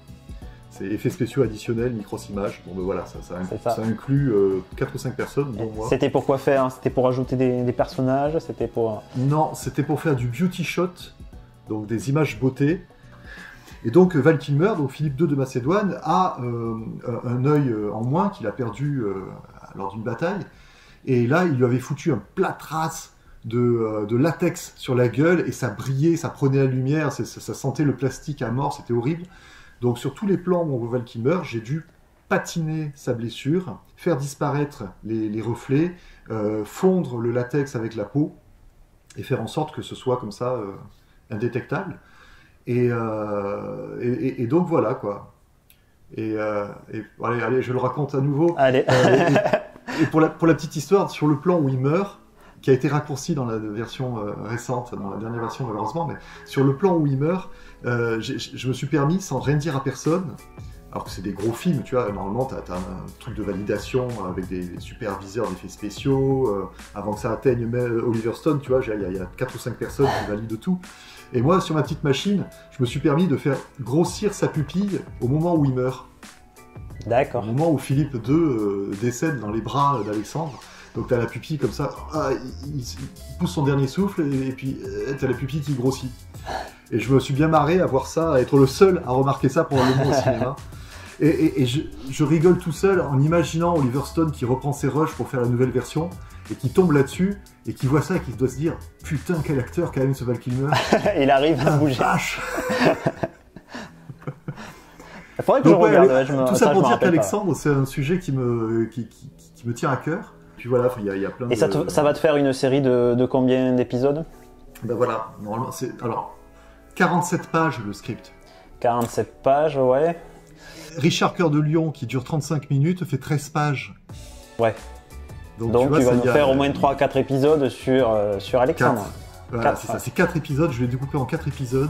C'est effets spéciaux additionnels, Micros Images. Bon, ben voilà, ça, ça, inc ça. ça inclut euh, quatre ou cinq personnes, dont moi. C'était pour quoi faire, hein? C'était pour ajouter des, des personnages? C'était pour... Non, c'était pour faire du beauty shot, donc des images beauté. Et donc Val Kilmer, donc Philippe deux de Macédoine, a euh, un œil en moins qu'il a perdu euh, lors d'une bataille. Et là, il lui avait foutu un plâtras de, euh, de latex sur la gueule et ça brillait, ça prenait la lumière, ça, ça sentait le plastique à mort, c'était horrible. Donc sur tous les plans où on voit Val Kilmer, j'ai dû patiner sa blessure, faire disparaître les, les reflets, euh, fondre le latex avec la peau et faire en sorte que ce soit comme ça euh, indétectable. Et, euh, et, et donc voilà quoi. Et, euh, et allez, allez, je le raconte à nouveau. Allez. Euh, et, et pour la pour la petite histoire, sur le plan où il meurt, qui a été raccourci dans la version euh, récente, dans la dernière version malheureusement, mais sur le plan où il meurt, euh, je me suis permis, sans rien dire à personne, alors que c'est des gros films, tu vois, normalement t'as t'as un truc de validation avec des, des superviseurs d'effets spéciaux, euh, avant que ça atteigne même Oliver Stone, tu vois, il y, y a quatre ou cinq personnes qui valident tout. Et moi, sur ma petite machine, je me suis permis de faire grossir sa pupille au moment où il meurt. D'accord. Au moment où Philippe deux euh, décède dans les bras d'Alexandre. Donc t'as la pupille comme ça, ah, il, il pousse son dernier souffle, et, et puis euh, t'as la pupille qui grossit. Et je me suis bien marré à voir ça, à être le seul à remarquer ça pendant le moment au cinéma. Et, et, et je, je rigole tout seul en imaginant Oliver Stone qui reprend ses rushs pour faire la nouvelle version, et qui tombe là-dessus, et qui voit ça, et qui doit se dire « Putain, quel acteur quand même, ce Val Kilmer !» Il arrive à bouger. Vache. Il faudrait que donc, je ouais, regarde. Je me... Tout ça, ça pour dire qu'Alexandre, c'est un sujet qui me, qui, qui, qui me tient à cœur. Puis voilà, il y, y a plein et de... Et ça, te... ça va te faire une série de, de combien d'épisodes? Ben voilà, normalement, c'est... Alors, quarante-sept pages, le script. quarante-sept pages, ouais. Richard Cœur de Lion, qui dure trente-cinq minutes, fait treize pages. Ouais. Donc, Donc tu, vois, tu vas nous faire a... au moins trois à quatre épisodes sur, euh, sur Alexandre. Voilà, c'est ça, c'est quatre épisodes, je l'ai découpé en quatre épisodes.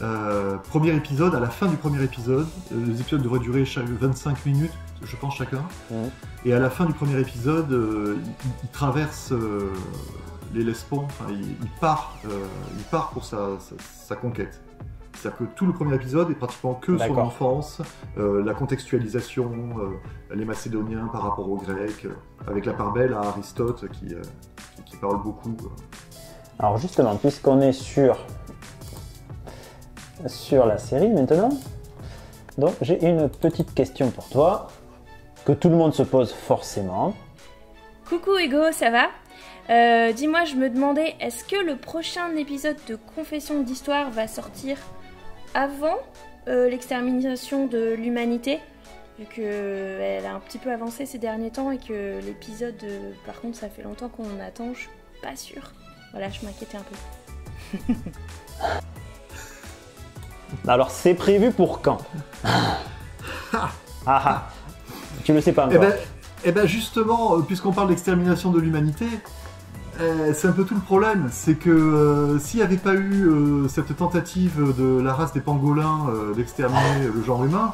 Euh, premier épisode, à la fin du premier épisode, les épisodes devraient durer vingt-cinq minutes, je pense, chacun. Mmh. Et à la fin du premier épisode, euh, il, il traverse euh, les Lespons, enfin, il, il, part, euh, il part pour sa, sa, sa conquête. C'est-à-dire que tout le premier épisode est pratiquement que son enfance, euh, la contextualisation, euh, les Macédoniens par rapport aux Grecs, euh, avec la part belle à Aristote qui, euh, qui, qui parle beaucoup. Euh. Alors justement, puisqu'on est sur, sur la série maintenant, donc j'ai une petite question pour toi, que tout le monde se pose forcément. Coucou Hugo, ça va ? euh, Dis-moi, je me demandais, est-ce que le prochain épisode de Confession d'Histoire va sortir avant euh, l'extermination de l'humanité, vu qu'elle a un petit peu avancé ces derniers temps et que l'épisode, euh, par contre, ça fait longtemps qu'on attend, je suis pas sûre. Voilà, je m'inquiétais un peu. Alors, c'est prévu pour quand? Ah ah. Tu le sais pas encore. Eh ben, eh ben justement, puisqu'on parle d'extermination de l'humanité, Euh, c'est un peu tout le problème, c'est que euh, s'il n'y avait pas eu euh, cette tentative de la race des pangolins euh, d'exterminer le genre humain,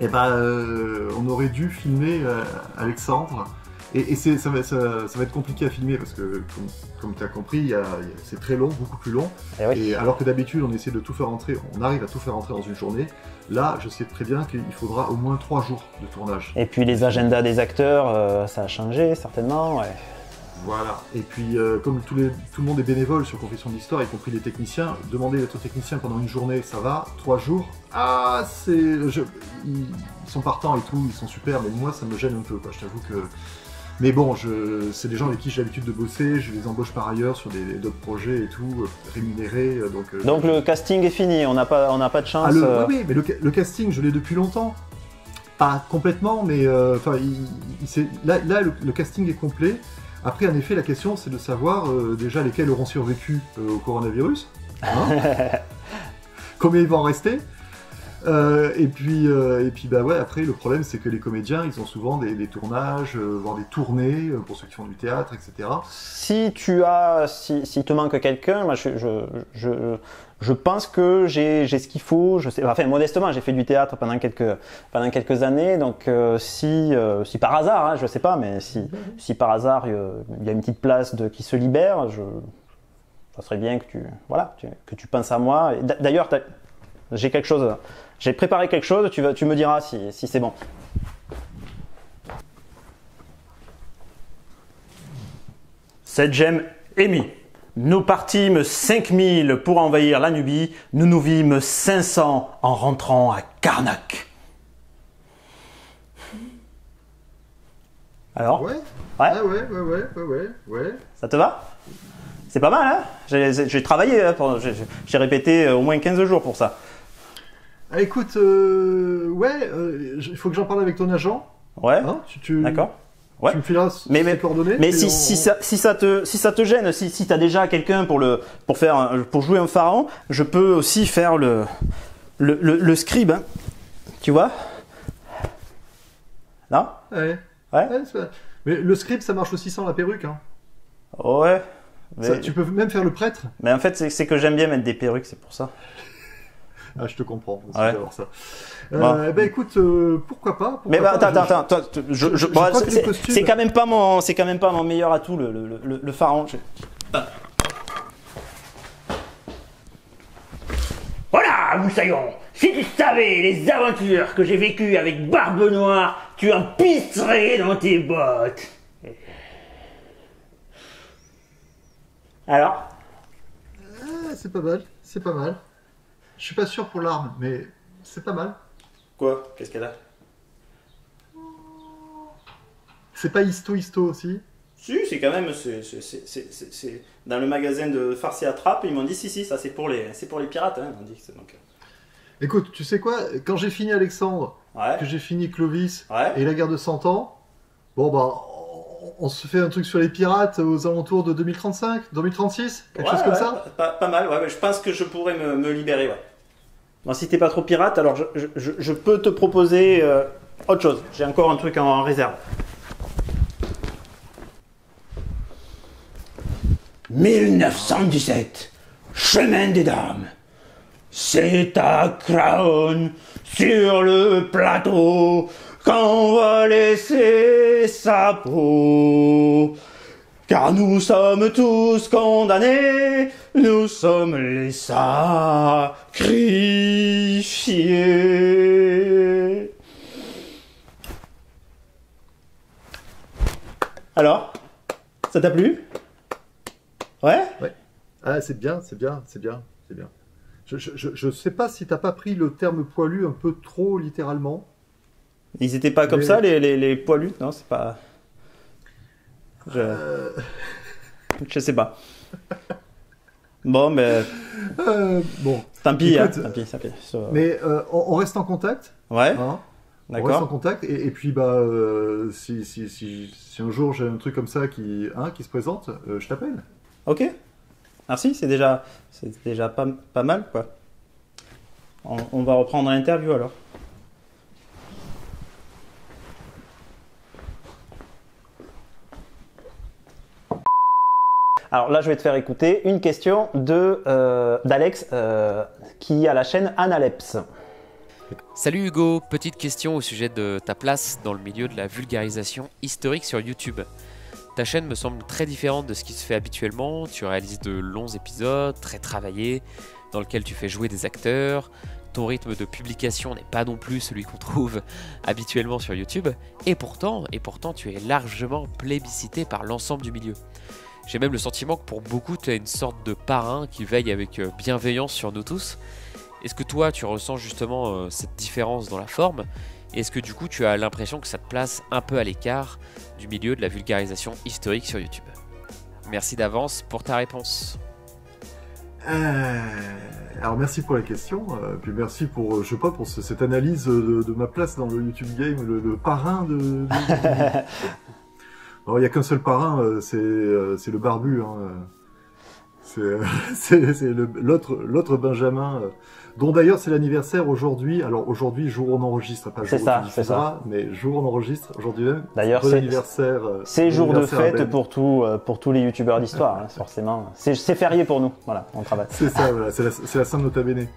eh ben, euh, on aurait dû filmer euh, Alexandre. Et, et ça, va, ça, ça va être compliqué à filmer parce que, comme, comme tu as compris, c'est très long, beaucoup plus long. Et, oui. Et alors que d'habitude, on essaie de tout faire rentrer, on arrive à tout faire rentrer dans une journée. Là, je sais très bien qu'il faudra au moins trois jours de tournage. Et puis les agendas des acteurs, euh, ça a changé certainement, ouais. Voilà, et puis euh, comme tous les, tout le monde est bénévole sur Confession d'Histoire, y compris les techniciens, demander d'être technicien pendant une journée, ça va, trois jours, ah c'est... Je... Ils sont partants et tout, ils sont super, mais moi ça me gêne un peu, quoi, je t'avoue que... Mais bon, je... c'est des gens avec qui j'ai l'habitude de bosser, je les embauche par ailleurs sur d'autres projets et tout, rémunérés, donc... Euh... Donc le casting est fini, on n'a pas, on n'a pas de chance... Ah, le... euh... Oui, mais le, le casting, je l'ai depuis longtemps. Pas complètement, mais euh, il, il, là, là le, le casting est complet. Après, en effet, la question, c'est de savoir euh, déjà lesquels auront survécu euh, au coronavirus, hein. Combien ils vont en rester. Euh, et puis, euh, et puis bah ouais, après, le problème, c'est que les comédiens, ils ont souvent des, des tournages, euh, voire des tournées, euh, pour ceux qui font du théâtre, et cetera. Si tu as, si, si te manque quelqu'un, moi, je, je, je, je pense que j'ai ce qu'il faut. Je sais, enfin, modestement, j'ai fait du théâtre pendant quelques, pendant quelques années. Donc, euh, si, euh, si par hasard, hein, je sais pas, mais si, si par hasard, il euh, y a une petite place de, qui se libère, je, ça serait bien que tu, voilà, tu, que tu penses à moi. D'ailleurs, j'ai quelque chose. J'ai préparé quelque chose, tu, vas, tu me diras si, si c'est bon. Cette gemme est mise. Nous partîmes cinq mille pour envahir la Nubie, nous nous vîmes cinq cents en rentrant à Karnak. Alors? Ouais. Ouais. Ah ouais, ouais, ouais, ouais, ouais, ouais. Ça te va? C'est pas mal, hein? J'ai travaillé, hein, j'ai répété au moins quinze jours pour ça. Ah, écoute, euh, ouais, il euh, faut que j'en parle avec ton agent. Ouais. Hein, tu, tu, D'accord. Ouais. Tu me filas mais, mais, coordonnées. Mais si, on... si, ça, si, ça te, si ça te gêne, si, si tu as déjà quelqu'un pour, pour, pour jouer un pharaon, je peux aussi faire le, le, le, le scribe. Hein. Tu vois? Non? Ouais. Ouais. Ouais, mais le scribe, ça marche aussi sans la perruque. Hein. Ouais. Mais... Ça, tu peux même faire le prêtre. Mais en fait, c'est que j'aime bien mettre des perruques, c'est pour ça. Ah, je te comprends. On ouais. Ça. Bah. Euh, bah écoute, euh, pourquoi pas pourquoi Mais bah, pas, attends, je, attends, attends. Je, je, je, bon, c'est quand même pas mon, c'est quand même pas mon meilleur atout, le le le, le pharaon. Je... Ah. Voilà, moussaillon. Si tu savais les aventures que j'ai vécues avec Barbe Noire, tu en pisserais dans tes bottes. Alors ah, c'est pas mal, c'est pas mal. Je suis pas sûr pour l'arme, mais c'est pas mal. Quoi? Qu'est-ce qu'elle a? C'est pas histo histo aussi? Si, c'est quand même, c'est dans le magasin de farce et attrape, ils m'ont dit si si, ça c'est pour les, c'est pour les pirates, hein, on dit que donc. Écoute, tu sais quoi? Quand j'ai fini Alexandre, ouais. que j'ai fini Clovis ouais. et la guerre de cent ans, bon bah. On se fait un truc sur les pirates aux alentours de deux mille trente-cinq, deux mille trente-six, quelque ouais, chose comme ouais, ça pas, pas mal, ouais, je pense que je pourrais me, me libérer. Ouais. Non, si t'es pas trop pirate, alors je, je, je peux te proposer euh, autre chose. J'ai encore un truc en, en réserve. mille neuf cent dix-sept, chemin des dames. C'est à Craon, sur le plateau, qu'on va laisser sa peau, car nous sommes tous condamnés, nous sommes les sacrifiés. Alors, ça t'a plu? Ouais? Ouais. Ah, c'est bien, c'est bien, c'est bien, c'est bien. Je, je, je sais pas si t'as pas pris le terme poilu un peu trop littéralement. Ils étaient pas comme mais... ça, les, les, les poilus? Non, c'est pas... Je... Euh... je sais pas. Bon, mais... Euh, bon. Tant pis, écoute, hein, tant pis, tant pis. So... Mais euh, on reste en contact. Ouais, hein, d'accord. On reste en contact, et, et puis, bah, euh, si, si, si, si, si un jour j'ai un truc comme ça qui, hein, qui se présente, euh, je t'appelle. Ok. Merci, c'est déjà, c'est déjà pas, pas mal, quoi. On, on va reprendre l'interview, alors. Alors là, je vais te faire écouter une question de euh, d'Alex euh, qui a la chaîne Analepse. Salut Hugo, petite question au sujet de ta place dans le milieu de la vulgarisation historique sur YouTube. Ta chaîne me semble très différente de ce qui se fait habituellement. Tu réalises de longs épisodes, très travaillés, dans lesquels tu fais jouer des acteurs. Ton rythme de publication n'est pas non plus celui qu'on trouve habituellement sur YouTube. Et pourtant, et pourtant, tu es largement plébiscité par l'ensemble du milieu. J'ai même le sentiment que pour beaucoup, tu as une sorte de parrain qui veille avec bienveillance sur nous tous. Est-ce que toi, tu ressens justement euh, cette différence dans la forme? Est-ce que du coup, tu as l'impression que ça te place un peu à l'écart du milieu de la vulgarisation historique sur YouTube? Merci d'avance pour ta réponse. Euh, alors merci pour la question, euh, puis merci pour, je sais pas, pour ce, cette analyse de, de ma place dans le YouTube Game, le, le parrain de... de... Il n'y a qu'un seul parrain, c'est le barbu, hein. C'est l'autre Benjamin, dont d'ailleurs c'est l'anniversaire aujourd'hui. Alors aujourd'hui, jour où on enregistre, pas jour où on diffusera, mais jour où on enregistre, aujourd'hui même. D'ailleurs, c'est jour de fête pour, tout, pour tous les youtubeurs d'histoire, hein, forcément. C'est férié pour nous, voilà, on travaille. C'est ça, voilà, c'est la, la Sainte Nota Bene.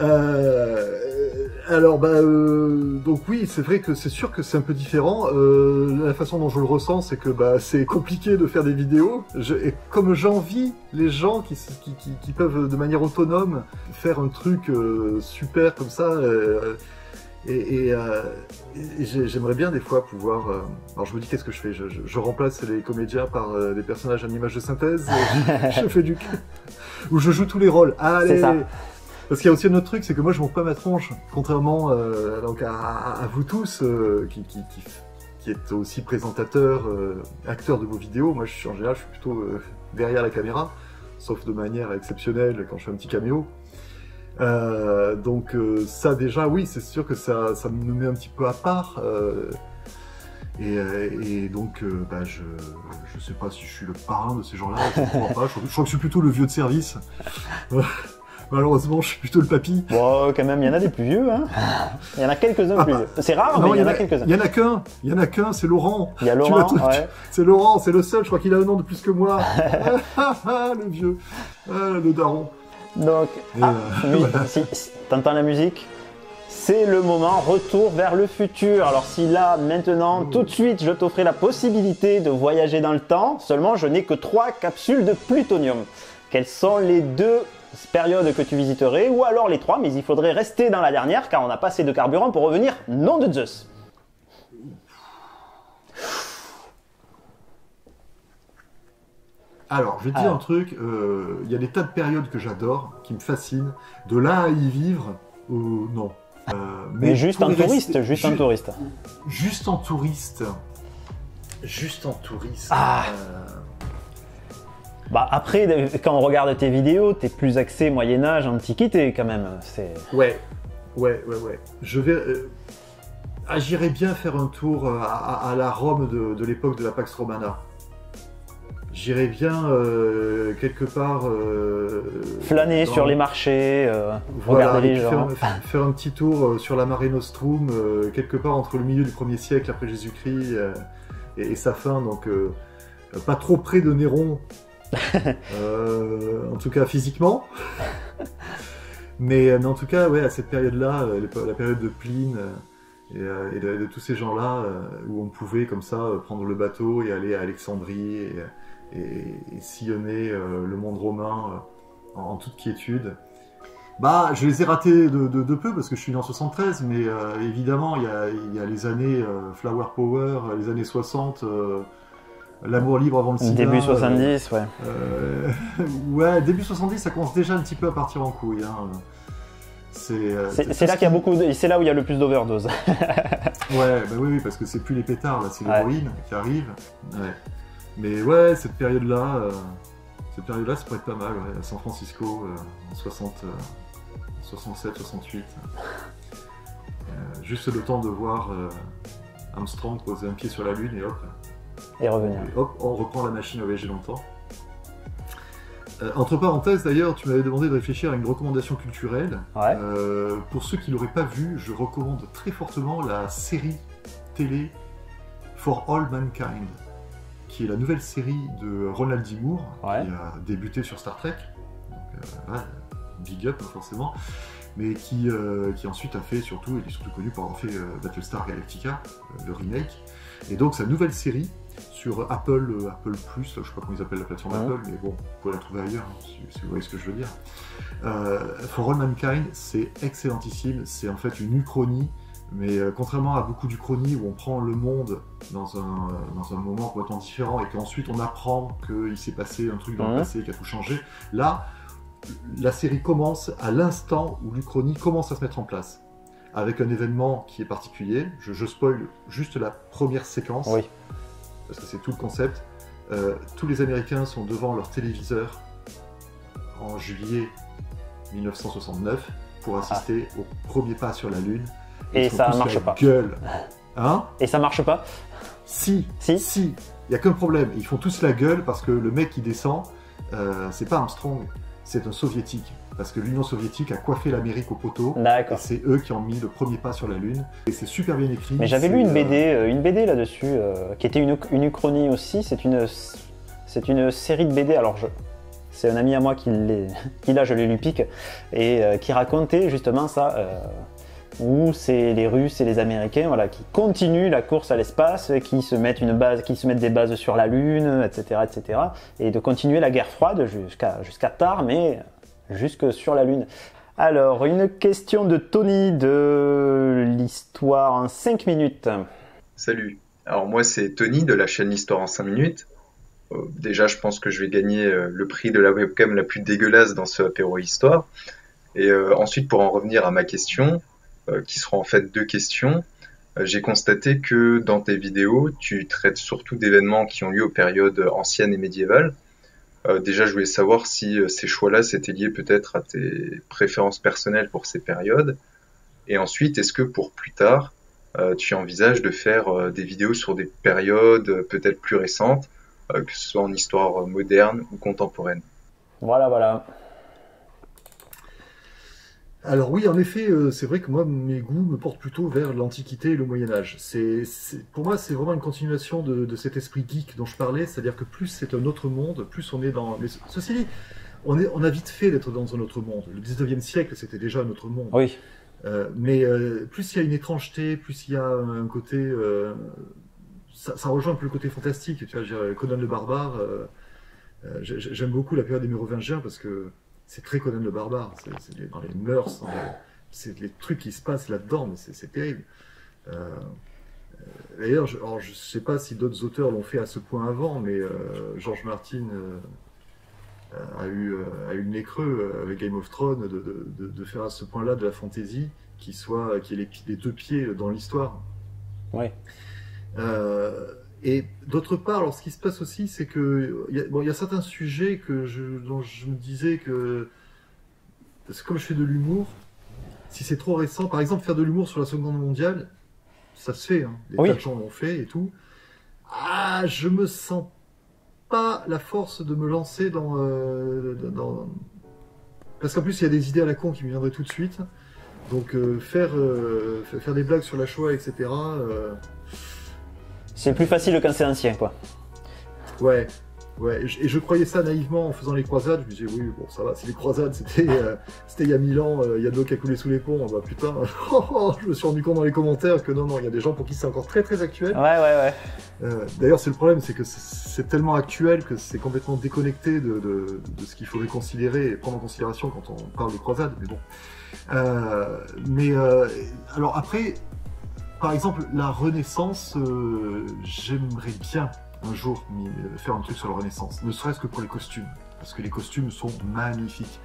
Euh, alors bah euh, donc oui, c'est vrai que c'est sûr que c'est un peu différent. Euh, la façon dont je le ressens, c'est que bah c'est compliqué de faire des vidéos. Je, et comme j'envie les gens qui, qui qui qui peuvent de manière autonome faire un truc euh, super comme ça. Euh, et, et, euh, et j'aimerais bien des fois pouvoir. Euh, alors je me dis qu'est-ce que je fais? Je, je, je remplace les comédiens par euh, des personnages en images de synthèse. je, je fais du où je joue tous les rôles. Allez. Parce qu'il y a aussi un autre truc, c'est que moi je monte pas ma tronche, contrairement euh, donc à, à, à vous tous euh, qui, qui, qui, qui êtes aussi présentateurs, euh, acteurs de vos vidéos. Moi je suis en général, je suis plutôt euh, derrière la caméra, sauf de manière exceptionnelle quand je fais un petit caméo. Euh, donc euh, ça déjà, oui, c'est sûr que ça, ça me met un petit peu à part. Euh, Et, et donc, euh, bah, je je sais pas si je suis le parrain de ces gens-là, je comprends pas. Je, je crois que je suis plutôt le vieux de service. Malheureusement, je suis plutôt le papy. Bon, quand même, il y en a des plus vieux, hein. Il y en a quelques-uns ah, plus vieux. C'est rare, non, mais il y, y en a quelques-uns. Il y en a qu'un, il y en a qu'un, c'est Laurent. Il y a Laurent, ouais. C'est Laurent, c'est le seul, je crois qu'il a un an de plus que moi. Ah, ah, ah, le vieux, ah, le daron. Donc, euh, ah, oui, voilà. Si, si t'entends la musique, c'est le moment retour vers le futur. Alors si là, maintenant, tout de suite, je t'offrais la possibilité de voyager dans le temps, seulement je n'ai que trois capsules de plutonium. Quelles sont les deux périodes que tu visiterais, ou alors les trois, mais il faudrait rester dans la dernière car on n'a pas assez de carburant pour revenir, nom de Zeus. Alors, je vais te dire un truc, il euh, y a des tas de périodes que j'adore, qui me fascinent. De là à y vivre, euh, non. Euh, mais, mais juste en touriste, rester, juste ju en touriste. Juste en touriste. Juste en touriste. Ah. Euh... Bah après, quand on regarde tes vidéos, t'es plus axé Moyen-Âge, Antiquité quand même. Ouais, ouais, ouais, ouais. Je vais... Euh... Ah, j'irais bien faire un tour à, à, à la Rome de, de l'époque de la Pax Romana. J'irais bien euh, quelque part euh, flâner dans... sur les marchés, euh, voilà, regarder les gens. Faire, faire un petit tour sur la Mare Nostrum, euh, quelque part entre le milieu du premier siècle après Jésus-Christ euh, et, et sa fin, donc euh, pas trop près de Néron, euh, en tout cas physiquement. mais, mais en tout cas, ouais, à cette période-là, la période de Pline et, et de, de tous ces gens-là, où on pouvait comme ça prendre le bateau et aller à Alexandrie. Et, Et, et sillonner euh, le monde romain euh, en, en toute quiétude. Bah, je les ai ratés de, de, de peu parce que je suis né en soixante-treize, mais euh, évidemment, il y a, y a les années euh, Flower Power, les années soixante, euh, l'amour libre avant le sida. Début soixante-dix, euh, ouais. Euh, ouais, début soixante-dix, ça commence déjà un petit peu à partir en couille. Hein. C'est euh, là qu'il y a beaucoup, de... c'est là où il y a le plus d'overdose. ouais, bah oui, oui, parce que c'est plus les pétards, là, c'est l'héroïne ouais. qui arrive. Ouais. Mais ouais, cette période-là, euh, cette période-là, ça pourrait être pas mal, ouais. À San Francisco, euh, en soixante, euh, soixante-sept, soixante-huit. Euh, juste le temps de voir euh, Armstrong poser un pied sur la Lune et hop. Et revenir. Et hop, on reprend la machine à voyager longtemps. Euh, entre parenthèses, d'ailleurs, tu m'avais demandé de réfléchir à une recommandation culturelle. Ouais. Euh, pour ceux qui ne l'auraient pas vue, je recommande très fortement la série télé For All Mankind, qui est la nouvelle série de Ronald D. Moore, ouais. qui a débuté sur Star Trek, donc, euh, ouais, big up forcément, mais qui, euh, qui ensuite a fait surtout, il est surtout connu pour avoir fait euh, Battlestar Galactica, euh, le remake, et donc sa nouvelle série sur Apple, euh, Apple Plus, je sais pas comment ils appellent la plateforme ouais. Apple, mais bon, vous pouvez la trouver ailleurs, hein, si, si vous voyez ce que je veux dire. Euh, For All Mankind, c'est excellentissime, c'est en fait une uchronie. Mais euh, contrairement à beaucoup d'Uchronie où on prend le monde dans un, euh, dans un moment complètement différent et qu'ensuite on apprend qu'il s'est passé un truc dans mmh. le passé qui a tout changé, là, la série commence à l'instant où l'Uchronie commence à se mettre en place. Avec un événement qui est particulier, je, je spoil juste la première séquence, oui. parce que c'est tout le concept. Euh, tous les Américains sont devant leur téléviseur en juillet mille neuf cent soixante-neuf pour assister ah. au premier pas sur la Lune. Et ça marche pas. Gueule. Hein ? Et ça marche pas. Si, si, si. Il n'y a qu'un problème. Ils font tous la gueule parce que le mec qui descend, euh, c'est pas Armstrong, c'est un soviétique. Parce que l'Union soviétique a coiffé l'Amérique au poteau. D'accord. Et c'est eux qui ont mis le premier pas sur la Lune. Et c'est super bien écrit. Mais j'avais lu une B D, euh... une B D là-dessus, euh, qui était une, une uchronie aussi. C'est une, c'est une série de B D. Alors je. C'est un ami à moi qui, qui là je l'ai lu pique et euh, qui racontait justement ça. Euh... où c'est les Russes et les Américains voilà, qui continuent la course à l'espace, qui se mettent une base, qui se mettent des bases sur la Lune, et cetera, et cetera, et de continuer la guerre froide jusqu'à jusqu'à tard, mais jusque sur la Lune. Alors, une question de Tony de l'Histoire en cinq minutes. Salut. Alors moi, c'est Tony de la chaîne L'Histoire en cinq minutes. Euh, déjà, je pense que je vais gagner euh, le prix de la webcam la plus dégueulasse dans ce apéro Histoire. Et euh, ensuite, pour en revenir à ma question... qui seront en fait deux questions. J'ai constaté que dans tes vidéos, tu traites surtout d'événements qui ont lieu aux périodes anciennes et médiévales. Euh, déjà, je voulais savoir si ces choix-là s'étaient liés peut-être à tes préférences personnelles pour ces périodes. Et ensuite, est-ce que pour plus tard, euh, tu envisages de faire euh, des vidéos sur des périodes peut-être plus récentes, euh, que ce soit en histoire moderne ou contemporaine? Voilà, voilà. Alors oui, en effet, euh, c'est vrai que moi, mes goûts me portent plutôt vers l'Antiquité et le Moyen-Âge. C'est, c'est, pour moi, c'est vraiment une continuation de, de cet esprit geek dont je parlais, c'est-à-dire que plus c'est un autre monde, plus on est dans... Mais ceci dit, on, est, on a vite fait d'être dans un autre monde. Le dix-neuvième siècle, c'était déjà un autre monde. Oui. Euh, mais euh, plus il y a une étrangeté, plus il y a un côté... Euh, ça, ça rejoint un peu le côté fantastique. Tu vois, Conan le Barbare, euh, euh, j'aime beaucoup la période des Mérovingiens parce que c'est très Conan le Barbare. C'est dans les mœurs, c'est les trucs qui se passent là-dedans, mais c'est terrible. Euh, D'ailleurs, je ne sais pas si d'autres auteurs l'ont fait à ce point avant, mais euh, George Martin euh, a, eu, euh, a eu le nez creux euh, avec Game of Thrones de, de, de, de faire à ce point-là de la fantaisie qui soit qui ait les, les deux pieds dans l'histoire. Ouais. Euh, et d'autre part, alors ce qui se passe aussi, c'est que il y, bon, y a certains sujets que je, dont je me disais que, parce que comme je fais de l'humour, si c'est trop récent, par exemple, faire de l'humour sur la Seconde Guerre mondiale. Ça se fait, hein. Les oui. tas de gens l'ont fait et tout. Ah, je me sens pas la force de me lancer dans... Euh, dans... Parce qu'en plus, il y a des idées à la con qui me viendraient tout de suite. Donc, euh, faire, euh, faire des blagues sur la Shoah, et cetera. Euh... C'est plus facile qu'un séancien, quoi. Ouais, ouais. Et je, et je croyais ça naïvement en faisant les croisades. Je me disais, oui, bon, ça va. Si les croisades, c'était euh, il y a mille ans, euh, il y a de l'eau qui a coulé sous les ponts. Bah, putain, oh, oh, je me suis rendu compte dans les commentaires que non, non, il y a des gens pour qui c'est encore très, très actuel. Ouais, ouais, ouais. Euh, D'ailleurs, c'est le problème, c'est que c'est tellement actuel que c'est complètement déconnecté de, de, de ce qu'il faudrait considérer et prendre en considération quand on parle de croisades. Mais bon. Euh, mais euh, alors après, par exemple, la Renaissance, euh, j'aimerais bien un jour faire un truc sur la Renaissance, ne serait-ce que pour les costumes, parce que les costumes sont magnifiques.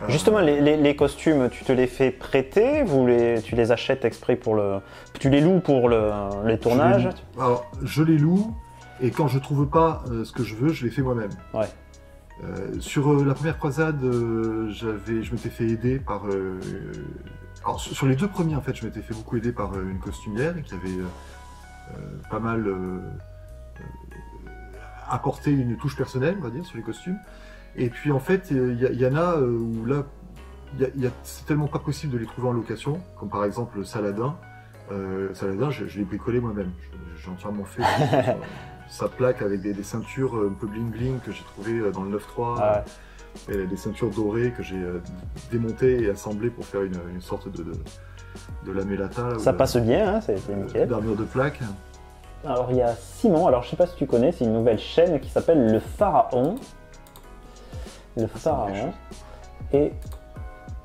Euh... Justement, les, les, les costumes, tu te les fais prêter, vous les, tu les achètes exprès pour le... Tu les loues pour le, les tournages? Je les Alors, je les loue, et quand je trouve pas euh, ce que je veux, je les fais moi-même. Ouais. Euh, sur euh, la première croisade, euh, j'avais, je m'étais fait aider par... Euh... Alors, sur, sur les deux premiers, en fait, je m'étais fait beaucoup aider par euh, une costumière qui avait euh, pas mal... Euh... apporter une touche personnelle, on va dire, sur les costumes. Et puis en fait, il y, y en a où là, c'est tellement pas possible de les trouver en location, comme par exemple Saladin. Euh, Saladin, je, je l'ai bricolé moi-même. J'ai entièrement fait euh, sa plaque avec des, des ceintures un peu bling bling que j'ai trouvées dans le neuf trois, ah ouais. euh, et des ceintures dorées que j'ai euh, démontées et assemblées pour faire une, une sorte de, de, de lamellata. Là, Ça où, passe là, bien, hein, c'est euh, nickel. D'armure de plaque. Alors il y a Simon, alors je sais pas si tu connais, c'est une nouvelle chaîne qui s'appelle Le Phare à On. Le Phare à On. Et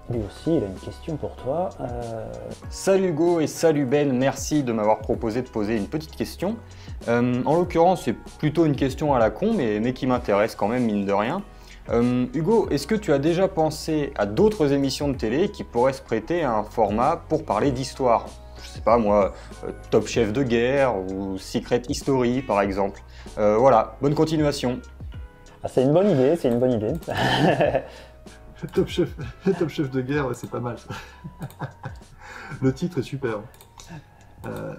lui aussi, il a une question pour toi. Euh... Salut Hugo et salut Ben, merci de m'avoir proposé de poser une petite question. Euh, en l'occurrence, c'est plutôt une question à la con, mais, mais qui m'intéresse quand même, mine de rien. Euh, Hugo, est-ce que tu as déjà pensé à d'autres émissions de télé qui pourraient se prêter à un format pour parler d'histoire ? Je sais pas moi, euh, Top Chef de guerre ou Secret History par exemple. Euh, voilà, bonne continuation. Ah, c'est une bonne idée, c'est une bonne idée. Top Chef, Top Chef de guerre, c'est pas mal. Le titre est super. Euh,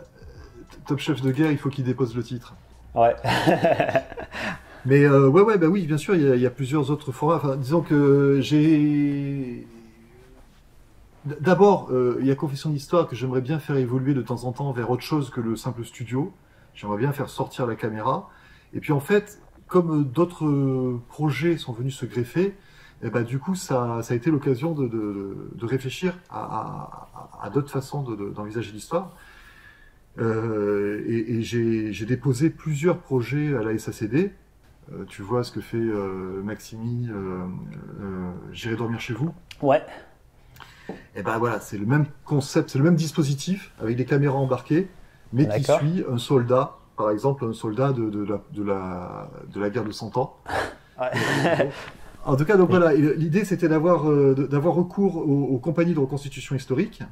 Top Chef de guerre, il faut qu'il dépose le titre. Ouais. Mais euh, ouais, ouais, bah oui, bien sûr, il y, y a plusieurs autres formats. Enfin, disons que j'ai... D'abord, euh, il y a Confession d'Histoire que j'aimerais bien faire évoluer de temps en temps vers autre chose que le simple studio. J'aimerais bien faire sortir la caméra. Et puis en fait, comme d'autres projets sont venus se greffer, eh ben, du coup, ça, ça a été l'occasion de, de, de réfléchir à, à, à d'autres façons d'envisager de, de, l'histoire. Euh, et et j'ai déposé plusieurs projets à la S A C D. Euh, tu vois ce que fait euh, Maximi, euh, euh, J'irai dormir chez vous. Ouais. Et ben voilà, c'est le même concept, c'est le même dispositif avec des caméras embarquées, mais qui suit un soldat, par exemple un soldat de, de, la, de, la, de la guerre de cent ans. Ouais. En tout cas, donc voilà, l'idée c'était d'avoir euh, d'avoir recours aux, aux compagnies de reconstitution historique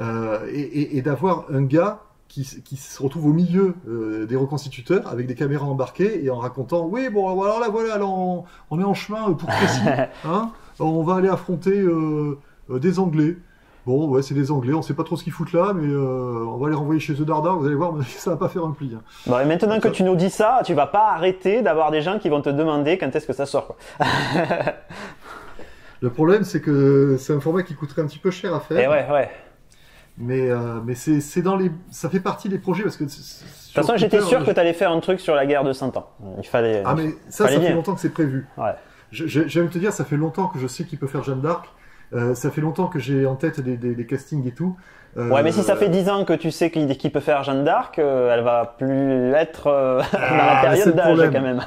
euh, et, et, et d'avoir un gars qui, qui se retrouve au milieu euh, des reconstituteurs avec des caméras embarquées et en racontant, oui bon alors là voilà, alors on, on est en chemin pour Crécy, hein, on va aller affronter. Euh, Euh, des Anglais. Bon, ouais, c'est des Anglais, on sait pas trop ce qu'ils foutent là, mais euh, on va les renvoyer chez eux dardard, vous allez voir, ça va pas faire un pli. Hein. Bon, et maintenant que ça... tu nous dis ça, tu vas pas arrêter d'avoir des gens qui vont te demander quand est-ce que ça sort. Quoi. Le problème, c'est que c'est un format qui coûterait un petit peu cher à faire. Et ouais, ouais. Mais, euh, mais c'est dans les... ça fait partie des projets, parce que... De toute façon, j'étais sûr que tu allais faire un truc sur la guerre de cent ans. Il fallait... Ah, mais ça, ça fait longtemps que c'est prévu. Ouais. je, je, je vais te dire, ça fait longtemps que je sais qu'il peut faire Jeanne d'Arc. Euh, ça fait longtemps que j'ai en tête des, des, des castings et tout. Euh, ouais, mais si ça fait dix ans que tu sais qu'il qu'il peut faire Jeanne d'Arc, euh, elle va plus être euh, dans ah, la période d'âge quand même.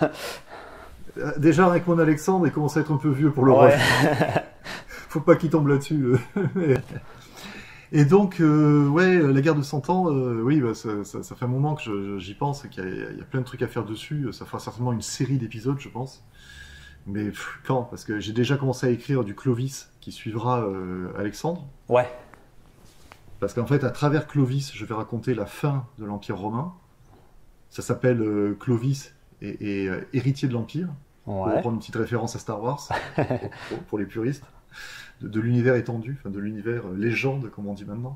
Déjà avec mon Alexandre, il commence à être un peu vieux pour le rôle. Ouais. Faut pas qu'il tombe là-dessus. Euh. Et donc, euh, ouais, la guerre de cent ans, euh, oui, bah, ça, ça, ça fait un moment que j'y pense et qu'il y, y a plein de trucs à faire dessus. Ça fera certainement une série d'épisodes, je pense. Mais pff, quand? Parce que j'ai déjà commencé à écrire du Clovis qui suivra euh, Alexandre. Ouais. Parce qu'en fait, à travers Clovis, je vais raconter la fin de l'Empire romain. Ça s'appelle euh, Clovis et, et euh, héritier de l'Empire. Ouais. Pour prendre une petite référence à Star Wars, pour, pour les puristes. De, de l'univers étendu, enfin de l'univers euh, légende, comme on dit maintenant.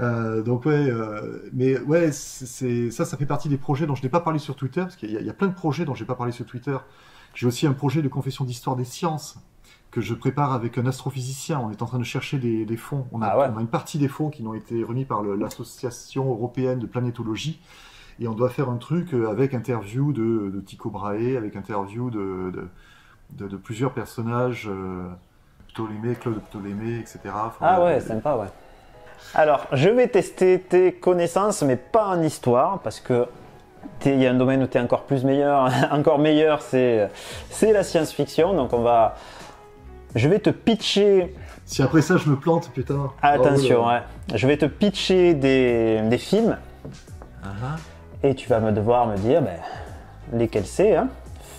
Euh, donc ouais, euh, mais ouais, c'est ça, ça fait partie des projets dont je n'ai pas parlé sur Twitter, parce qu'il y, y a plein de projets dont je n'ai pas parlé sur Twitter. J'ai aussi un projet de confession d'histoire des sciences que je prépare avec un astrophysicien. On est en train de chercher des, des fonds. On a, ah ouais. on a une partie des fonds qui ont été remis par l'Association européenne de planétologie. Et on doit faire un truc avec interview de, de Tycho Brahe, avec interview de, de, de, de plusieurs personnages... Euh, Ptolémée, Claude Ptolémée, et cetera. Faut ah ouais, les... sympa, ouais. Alors, je vais tester tes connaissances, mais pas en histoire, parce que il y a un domaine où tu es encore plus meilleur. Encore meilleur, c'est la science-fiction. Donc, on va... Je vais te pitcher... Si après ça, je me plante, putain. Attention, oh, ouais. Je vais te pitcher des, des films. Uh-huh. Et tu vas me devoir me dire ben, lesquels c'est, hein,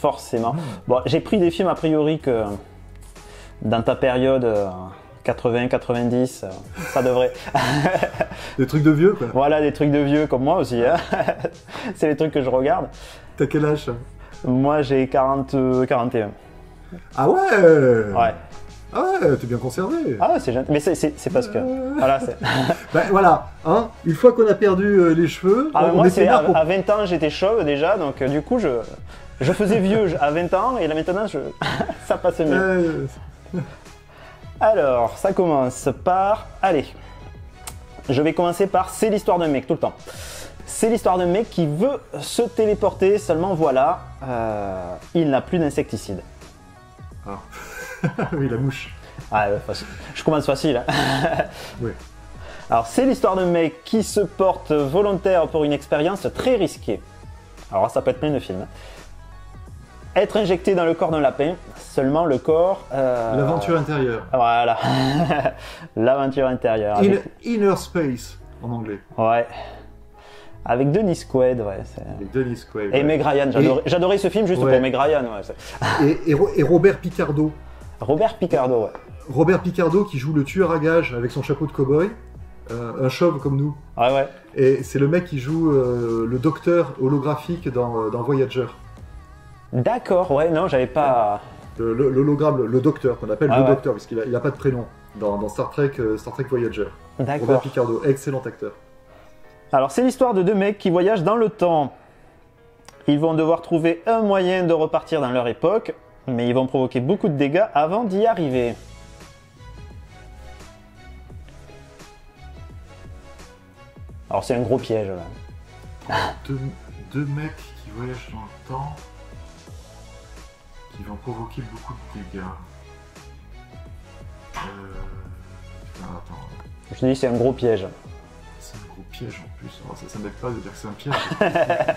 forcément. Mmh. Bon, j'ai pris des films, a priori, que... Dans ta période euh, quatre-vingts quatre-vingt-dix, euh, ça devrait. Des trucs de vieux, quoi. Voilà, des trucs de vieux comme moi aussi. Hein. C'est les trucs que je regarde. T'as quel âge? Moi, j'ai quarante, quarante et un. Ah ouais? Ouais. Ah ouais, t'es bien conservé. Ah ouais, c'est gentil. Mais c'est parce que... Euh... Voilà, ben, voilà hein, une fois qu'on a perdu euh, les cheveux... Ah, on, moi, on à, pour... à vingt ans, j'étais chauve déjà, donc euh, du coup, je, je faisais vieux à vingt ans, et là maintenant, je... ça passe mieux. Euh... Alors, ça commence par... Allez, je vais commencer par c'est l'histoire d'un mec, tout le temps. C'est l'histoire d'un mec qui veut se téléporter, seulement voilà, euh, il n'a plus d'insecticide. Ah, oui, la mouche. Ah, je commence facile. Hein. Oui. Alors, c'est l'histoire d'un mec qui se porte volontaire pour une expérience très risquée. Alors, ça peut être plein de films. Être injecté dans le corps d'un lapin, seulement le corps... Euh... L'aventure intérieure. Voilà. L'aventure intérieure. In avec... Inner Space, en anglais. Ouais. Avec Denis Quaid, ouais. Avec Denis Quaid. Et ouais. Meg Ryan, j'adorais et... ce film juste ouais. pour Meg Ryan. Ouais, et, et, et Robert Picardo. Robert Picardo, ouais. Robert Picardo qui joue le tueur à gages avec son chapeau de cow-boy. Euh, un chauve comme nous. Ouais, ouais. Et c'est le mec qui joue euh, le docteur holographique dans, dans Voyager. D'accord, ouais, non, j'avais pas... L'hologramme, le docteur, qu'on appelle ah, le ouais. docteur, parce qu'il n'a pas de prénom, dans, dans Star Trek, euh, Star Trek Voyager. D'accord. Robert Picardo, excellent acteur. Alors, c'est l'histoire de deux mecs qui voyagent dans le temps. Ils vont devoir trouver un moyen de repartir dans leur époque, mais ils vont provoquer beaucoup de dégâts avant d'y arriver. Alors, c'est un gros piège, là. Deux, deux mecs qui voyagent dans le temps... Ils vont provoquer beaucoup de dégâts. Euh... Ah, attends. Je te dis, c'est un gros piège. C'est un gros piège en plus. Alors, ça ne m'aide pas de dire que c'est un piège.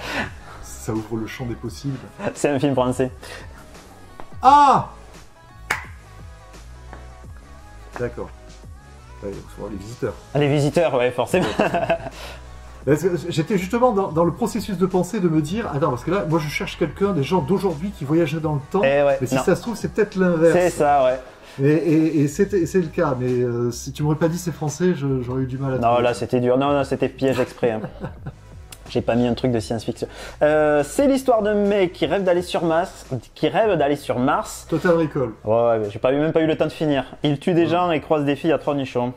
Ça ouvre le champ des possibles. C'est un film français. Ah! D'accord. Il faut voir les visiteurs. Les visiteurs, ouais, forcément. J'étais justement dans, dans le processus de pensée de me dire attends, parce que là, moi je cherche quelqu'un, des gens d'aujourd'hui qui voyageaient dans le temps, ouais, mais si non. ça se trouve, c'est peut-être l'inverse. C'est ça, ouais. Et, et, et c'est le cas, mais euh, si tu m'aurais pas dit c'est français, j'aurais eu du mal à... Non, là c'était dur, non, non, c'était piège exprès. Hein. J'ai pas mis un truc de science-fiction. Euh, c'est l'histoire d'un mec qui rêve d'aller sur Mars, qui rêve d'aller sur Mars. Total Recall. Ouais, ouais, mais j'ai pas eu, même pas eu le temps de finir. Il tue des ouais. gens et croise des filles à trois nichons.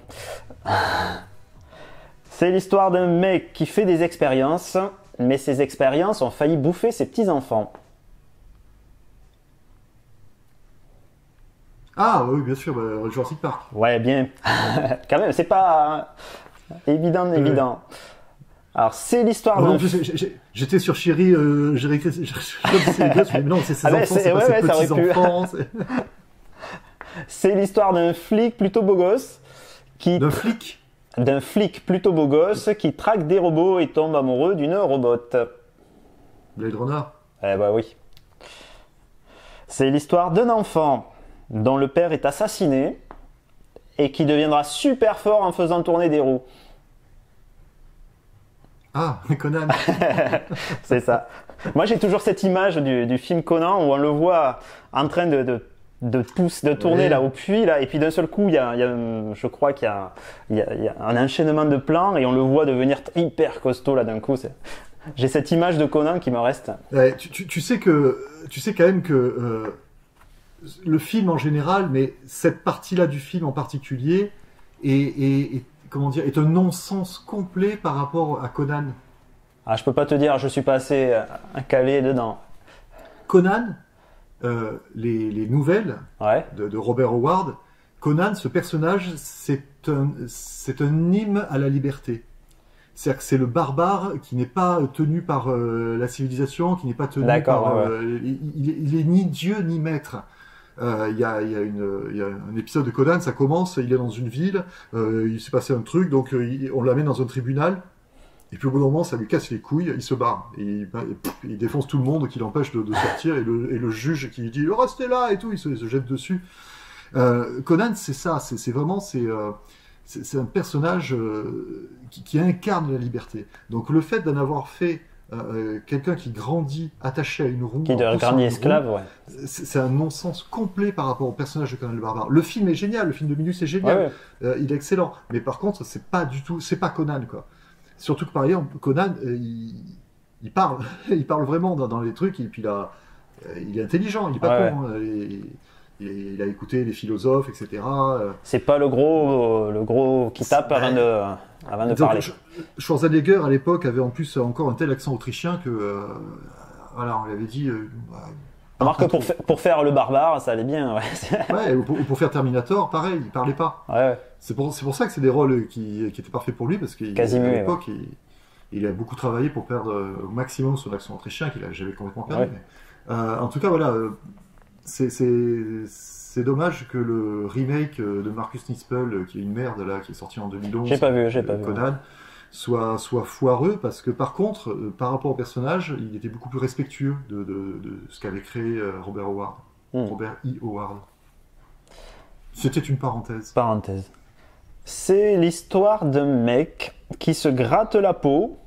C'est l'histoire d'un mec qui fait des expériences, mais ces expériences ont failli bouffer ses petits-enfants. Ah oui, bien sûr, bah, Jurassic Park. Ouais, bien. Quand même, c'est pas évident, évident. Alors, c'est l'histoire de... J'étais sur Chéri, euh, j'ai réécrit... Non, c'est ses ah enfants, c'est ouais, pas ouais, ses petits-enfants. C'est l'histoire d'un flic plutôt beau gosse qui... D'un flic D'un flic plutôt beau gosse qui traque des robots et tombe amoureux d'une robote. Blade Runner. Eh bah oui. C'est l'histoire d'un enfant dont le père est assassiné et qui deviendra super fort en faisant tourner des roues. Ah, Conan. C'est ça. Moi, j'ai toujours cette image du, du film Conan où on le voit en train de, de, de, pousse, de tourner ouais. là au puits, là, et puis d'un seul coup, il y a, il y a, je crois qu'il y a, il y a, il y a un enchaînement de plans et on le voit devenir hyper costaud là d'un coup. J'ai cette image de Conan qui me reste. Ouais, tu, tu, tu sais que, tu sais quand même que euh, le film en général, mais cette partie-là du film en particulier, est, est, est comment dire, est un non-sens complet par rapport à Conan. Ah, je peux pas te dire, je suis pas assez euh, calé dedans. Conan, euh, les, les nouvelles ouais. de, de Robert Howard, Conan, ce personnage, c'est un, c'est un hymne à la liberté. C'est-à-dire que c'est le barbare qui n'est pas tenu par euh, la civilisation, qui n'est pas tenu par... Ouais. Euh, il, il est ni Dieu ni maître. Il euh, y, y, y a un épisode de Conan, ça commence, il est dans une ville, euh, il s'est passé un truc, donc il, on l'amène dans un tribunal, et puis au bout d'un moment, ça lui casse les couilles, il se barre, et il, et pff, il défonce tout le monde, qui l'empêche de, de sortir, et le, et le juge qui lui dit « Restez là !» et tout, il se, il se jette dessus. Euh, Conan, c'est ça, c'est vraiment... c'est euh, un personnage euh, qui, qui incarne la liberté. Donc le fait d'en avoir fait... Euh, quelqu'un qui grandit attaché à une roue, qui devient dernier esclave, ouais. C'est un non-sens complet par rapport au personnage de Conan le Barbare. Le film est génial, le film de Minus est génial, ouais, ouais. Euh, il est excellent. Mais par contre, c'est pas du tout, c'est pas Conan quoi. Surtout que par exemple, Conan, euh, il, il parle, il parle vraiment dans, dans les trucs. Et puis là, euh, il est intelligent, il est pas ouais, con. Ouais. Et, et, il a écouté les philosophes, et cetera. C'est pas le gros, le gros qui tape avant de. Avant de donc, parler. Schwarzenegger, à l'époque, avait en plus encore un tel accent autrichien que, euh, voilà, on lui avait dit... Euh, bah, remarque que pour, pour faire le barbare, ça allait bien. Ouais, ouais ou, pour, ou pour faire Terminator, pareil, il parlait pas. Ouais, ouais. C'est pour, pour ça que c'est des rôles qui, qui étaient parfaits pour lui, parce qu'à l'époque, ouais. il, il a beaucoup travaillé pour perdre au maximum son accent autrichien, qu'il j'avais complètement perdu. Ouais. Mais, euh, en tout cas, voilà, c'est dommage que le remake de Marcus Nispel, qui est une merde là, qui est sorti en deux mille onze, j'ai pas vu, j'ai pas vu, Conan, soit, soit foireux, parce que par contre, par rapport au personnage, il était beaucoup plus respectueux de, de, de ce qu'avait créé Robert Howard. Hmm. Robert E. Howard. C'était une parenthèse. Parenthèse. C'est l'histoire d'un mec qui se gratte la peau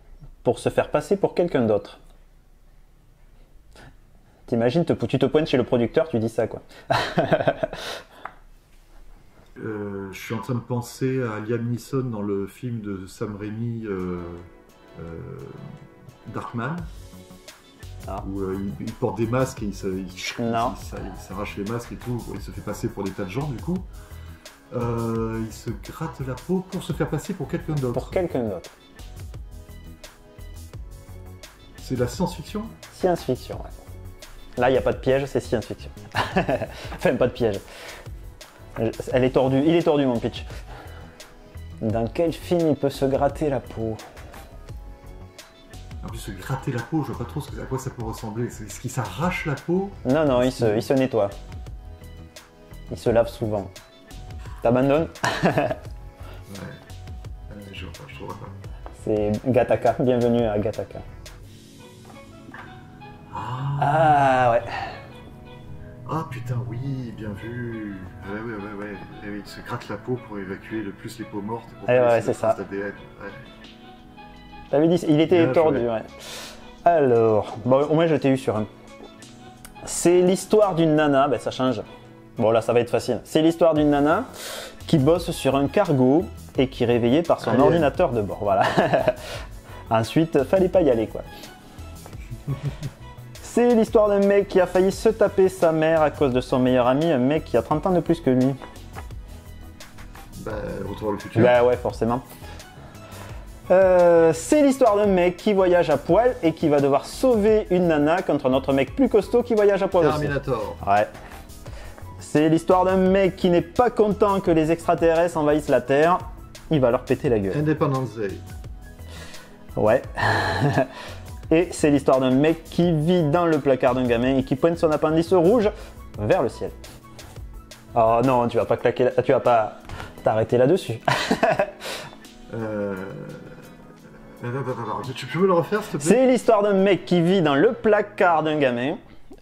pour se faire passer pour quelqu'un d'autre. T'imagines, tu te pointes chez le producteur, tu dis ça, quoi. euh, je suis en train de penser à Liam Neeson dans le film de Sam Raimi, euh, euh, Darkman, ah. où euh, il, il porte des masques et il s'arrache les masques et tout, il se fait passer pour des tas de gens, du coup. Euh, il se gratte la peau pour se faire passer pour quelqu'un d'autre. Pour quelqu'un d'autre. C'est de la science-fiction ? Science-fiction, ouais. Là, il n'y a pas de piège, c'est science-fiction. Enfin, pas de piège. Elle est tordue, il est tordu mon pitch. Dans quel film il peut se gratter la peau? En plus, se gratter la peau, je vois pas trop à quoi ça peut ressembler. Est-ce qu'il s'arrache la peau? Non, non, il se, il se nettoie. Il se lave souvent. T'abandonnes? Ouais, euh, je vois pas, je trouve pas. C'est Gattaca, bienvenue à Gattaca. Ah ouais. Ah putain oui, bien vu. Ouais ouais ouais ouais. Et oui, il se gratte la peau pour évacuer le plus les peaux mortes. Pour et ouais c'est ça. Ouais. T'avais dit, il était bien tordu. Ouais. Alors, bon, au moins je t'ai eu sur un. C'est l'histoire d'une nana, ben ça change. Bon là ça va être facile. C'est l'histoire d'une nana qui bosse sur un cargo et qui est réveillée par son Allez. ordinateur de bord. Voilà. Ensuite, fallait pas y aller quoi. C'est l'histoire d'un mec qui a failli se taper sa mère à cause de son meilleur ami, un mec qui a trente ans de plus que lui. Bah, Retour vers le futur. Bah ouais, forcément. Euh, c'est l'histoire d'un mec qui voyage à poil et qui va devoir sauver une nana contre un autre mec plus costaud qui voyage à poil aussi. Terminator. Ouais. C'est l'histoire d'un mec qui n'est pas content que les extraterrestres envahissent la Terre. Il va leur péter la gueule. Independence Day. Ouais. Et c'est l'histoire d'un mec qui vit dans le placard d'un gamin et qui pointe son appendice rouge vers le ciel. Oh non, tu vas pas claquer, là, tu vas pas t'arrêter là-dessus. euh... Tu peux le refaire, s'il te plaît? C'est l'histoire d'un mec qui vit dans le placard d'un gamin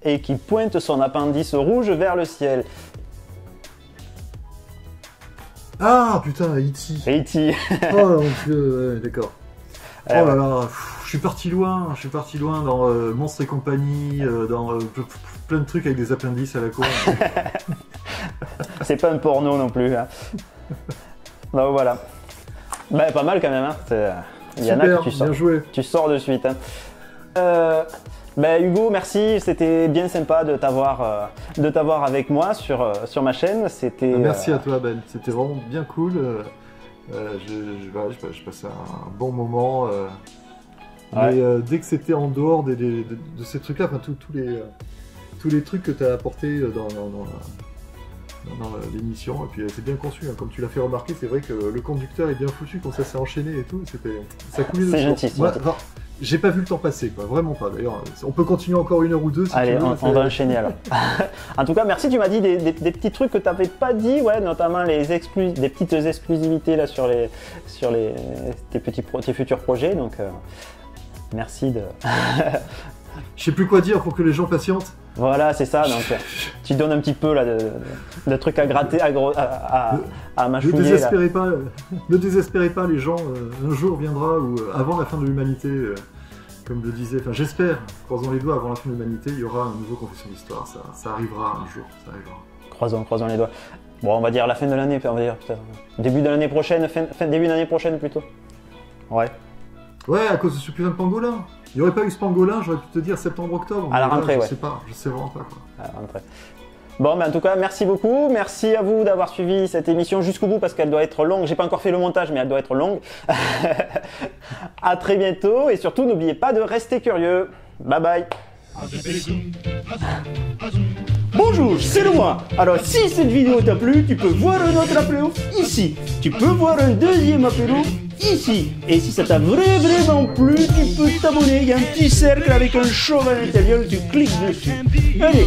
et qui pointe son appendice rouge vers le ciel. Ah putain, E T E T Oh mon dieu, ouais, d'accord. Oh là là, pff, je suis parti loin, je suis parti loin dans euh, Monstres et compagnie, euh, dans euh, plein de trucs avec des appendices à la con. C'est pas un porno non plus. Hein. Donc voilà. Bah, pas mal quand même. Hein. Il y en a que tu sors, bien joué. Tu sors de suite. Hein. Euh, bah, Hugo, merci. C'était bien sympa de t'avoir euh, de t'avoir avec moi sur, euh, sur ma chaîne. C'était. Merci euh... à toi, Ben. C'était vraiment bien cool. Euh, je, je, bah, je, je passais un bon moment. Euh, ouais. Mais euh, dès que c'était en dehors des, des, de, de ces trucs-là, enfin, tous les, euh, tous les trucs que tu as apportés dans, dans, dans dans l'émission, et puis c'est bien conçu, hein. Comme tu l'as fait remarquer, c'est vrai que le conducteur est bien foutu quand ça s'est enchaîné et tout, c'était ça coulait. C'est gentil. Moi, enfin, j'ai pas vu le temps passer, quoi. Vraiment pas. D'ailleurs, on peut continuer encore une heure ou deux. Si allez, tu veux, on, on va enchaîner alors. En tout cas, merci. Tu m'as dit des, des, des petits trucs que t'avais pas dit, ouais, notamment les exclus, des petites exclusivités là sur les sur les tes petits pro, tes futurs projets. Donc euh, merci de. Je sais plus quoi dire pour que les gens patientent. Voilà, c'est ça. Donc, tu donnes un petit peu là, de, de, de trucs à gratter, à, à, à, à mâchouiller. Ne désespérez, pas, ne désespérez pas, les gens. Un jour viendra où, avant la fin de l'humanité, comme je le disais, enfin j'espère, croisons les doigts, avant la fin de l'humanité, il y aura un nouveau Confession d'Histoire. Ça, ça arrivera un jour, ça arrivera. Croisons, croisons les doigts. Bon, on va dire la fin de l'année, on va dire début de l'année prochaine, fin, fin début de l'année prochaine plutôt. Ouais. Ouais, à cause de ce putain de pangolin. Il n'y aurait pas eu ce pangolin, j'aurais pu te dire septembre-octobre. À la rentrée, là, je ouais. Je sais pas, je sais vraiment pas quoi. À la rentrée. Bon, mais en tout cas, merci beaucoup. Merci à vous d'avoir suivi cette émission jusqu'au bout parce qu'elle doit être longue. J'ai pas encore fait le montage, mais elle doit être longue. À très bientôt et surtout, n'oubliez pas de rester curieux. Bye bye. Bonjour, c'est le moi. Alors si cette vidéo t'a plu, tu peux voir un autre apéro ici. Tu peux voir un deuxième apéro ici. Et si ça t'a vraiment, vraiment plu, tu peux t'abonner. Il y a un petit cercle avec un chauve à l'intérieur, tu cliques dessus. Allez,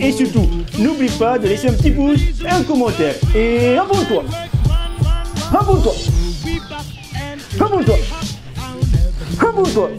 et surtout, n'oublie pas de laisser un petit pouce, un commentaire. Et abonne-toi. Abonne-toi. Abonne-toi. Abonne-toi.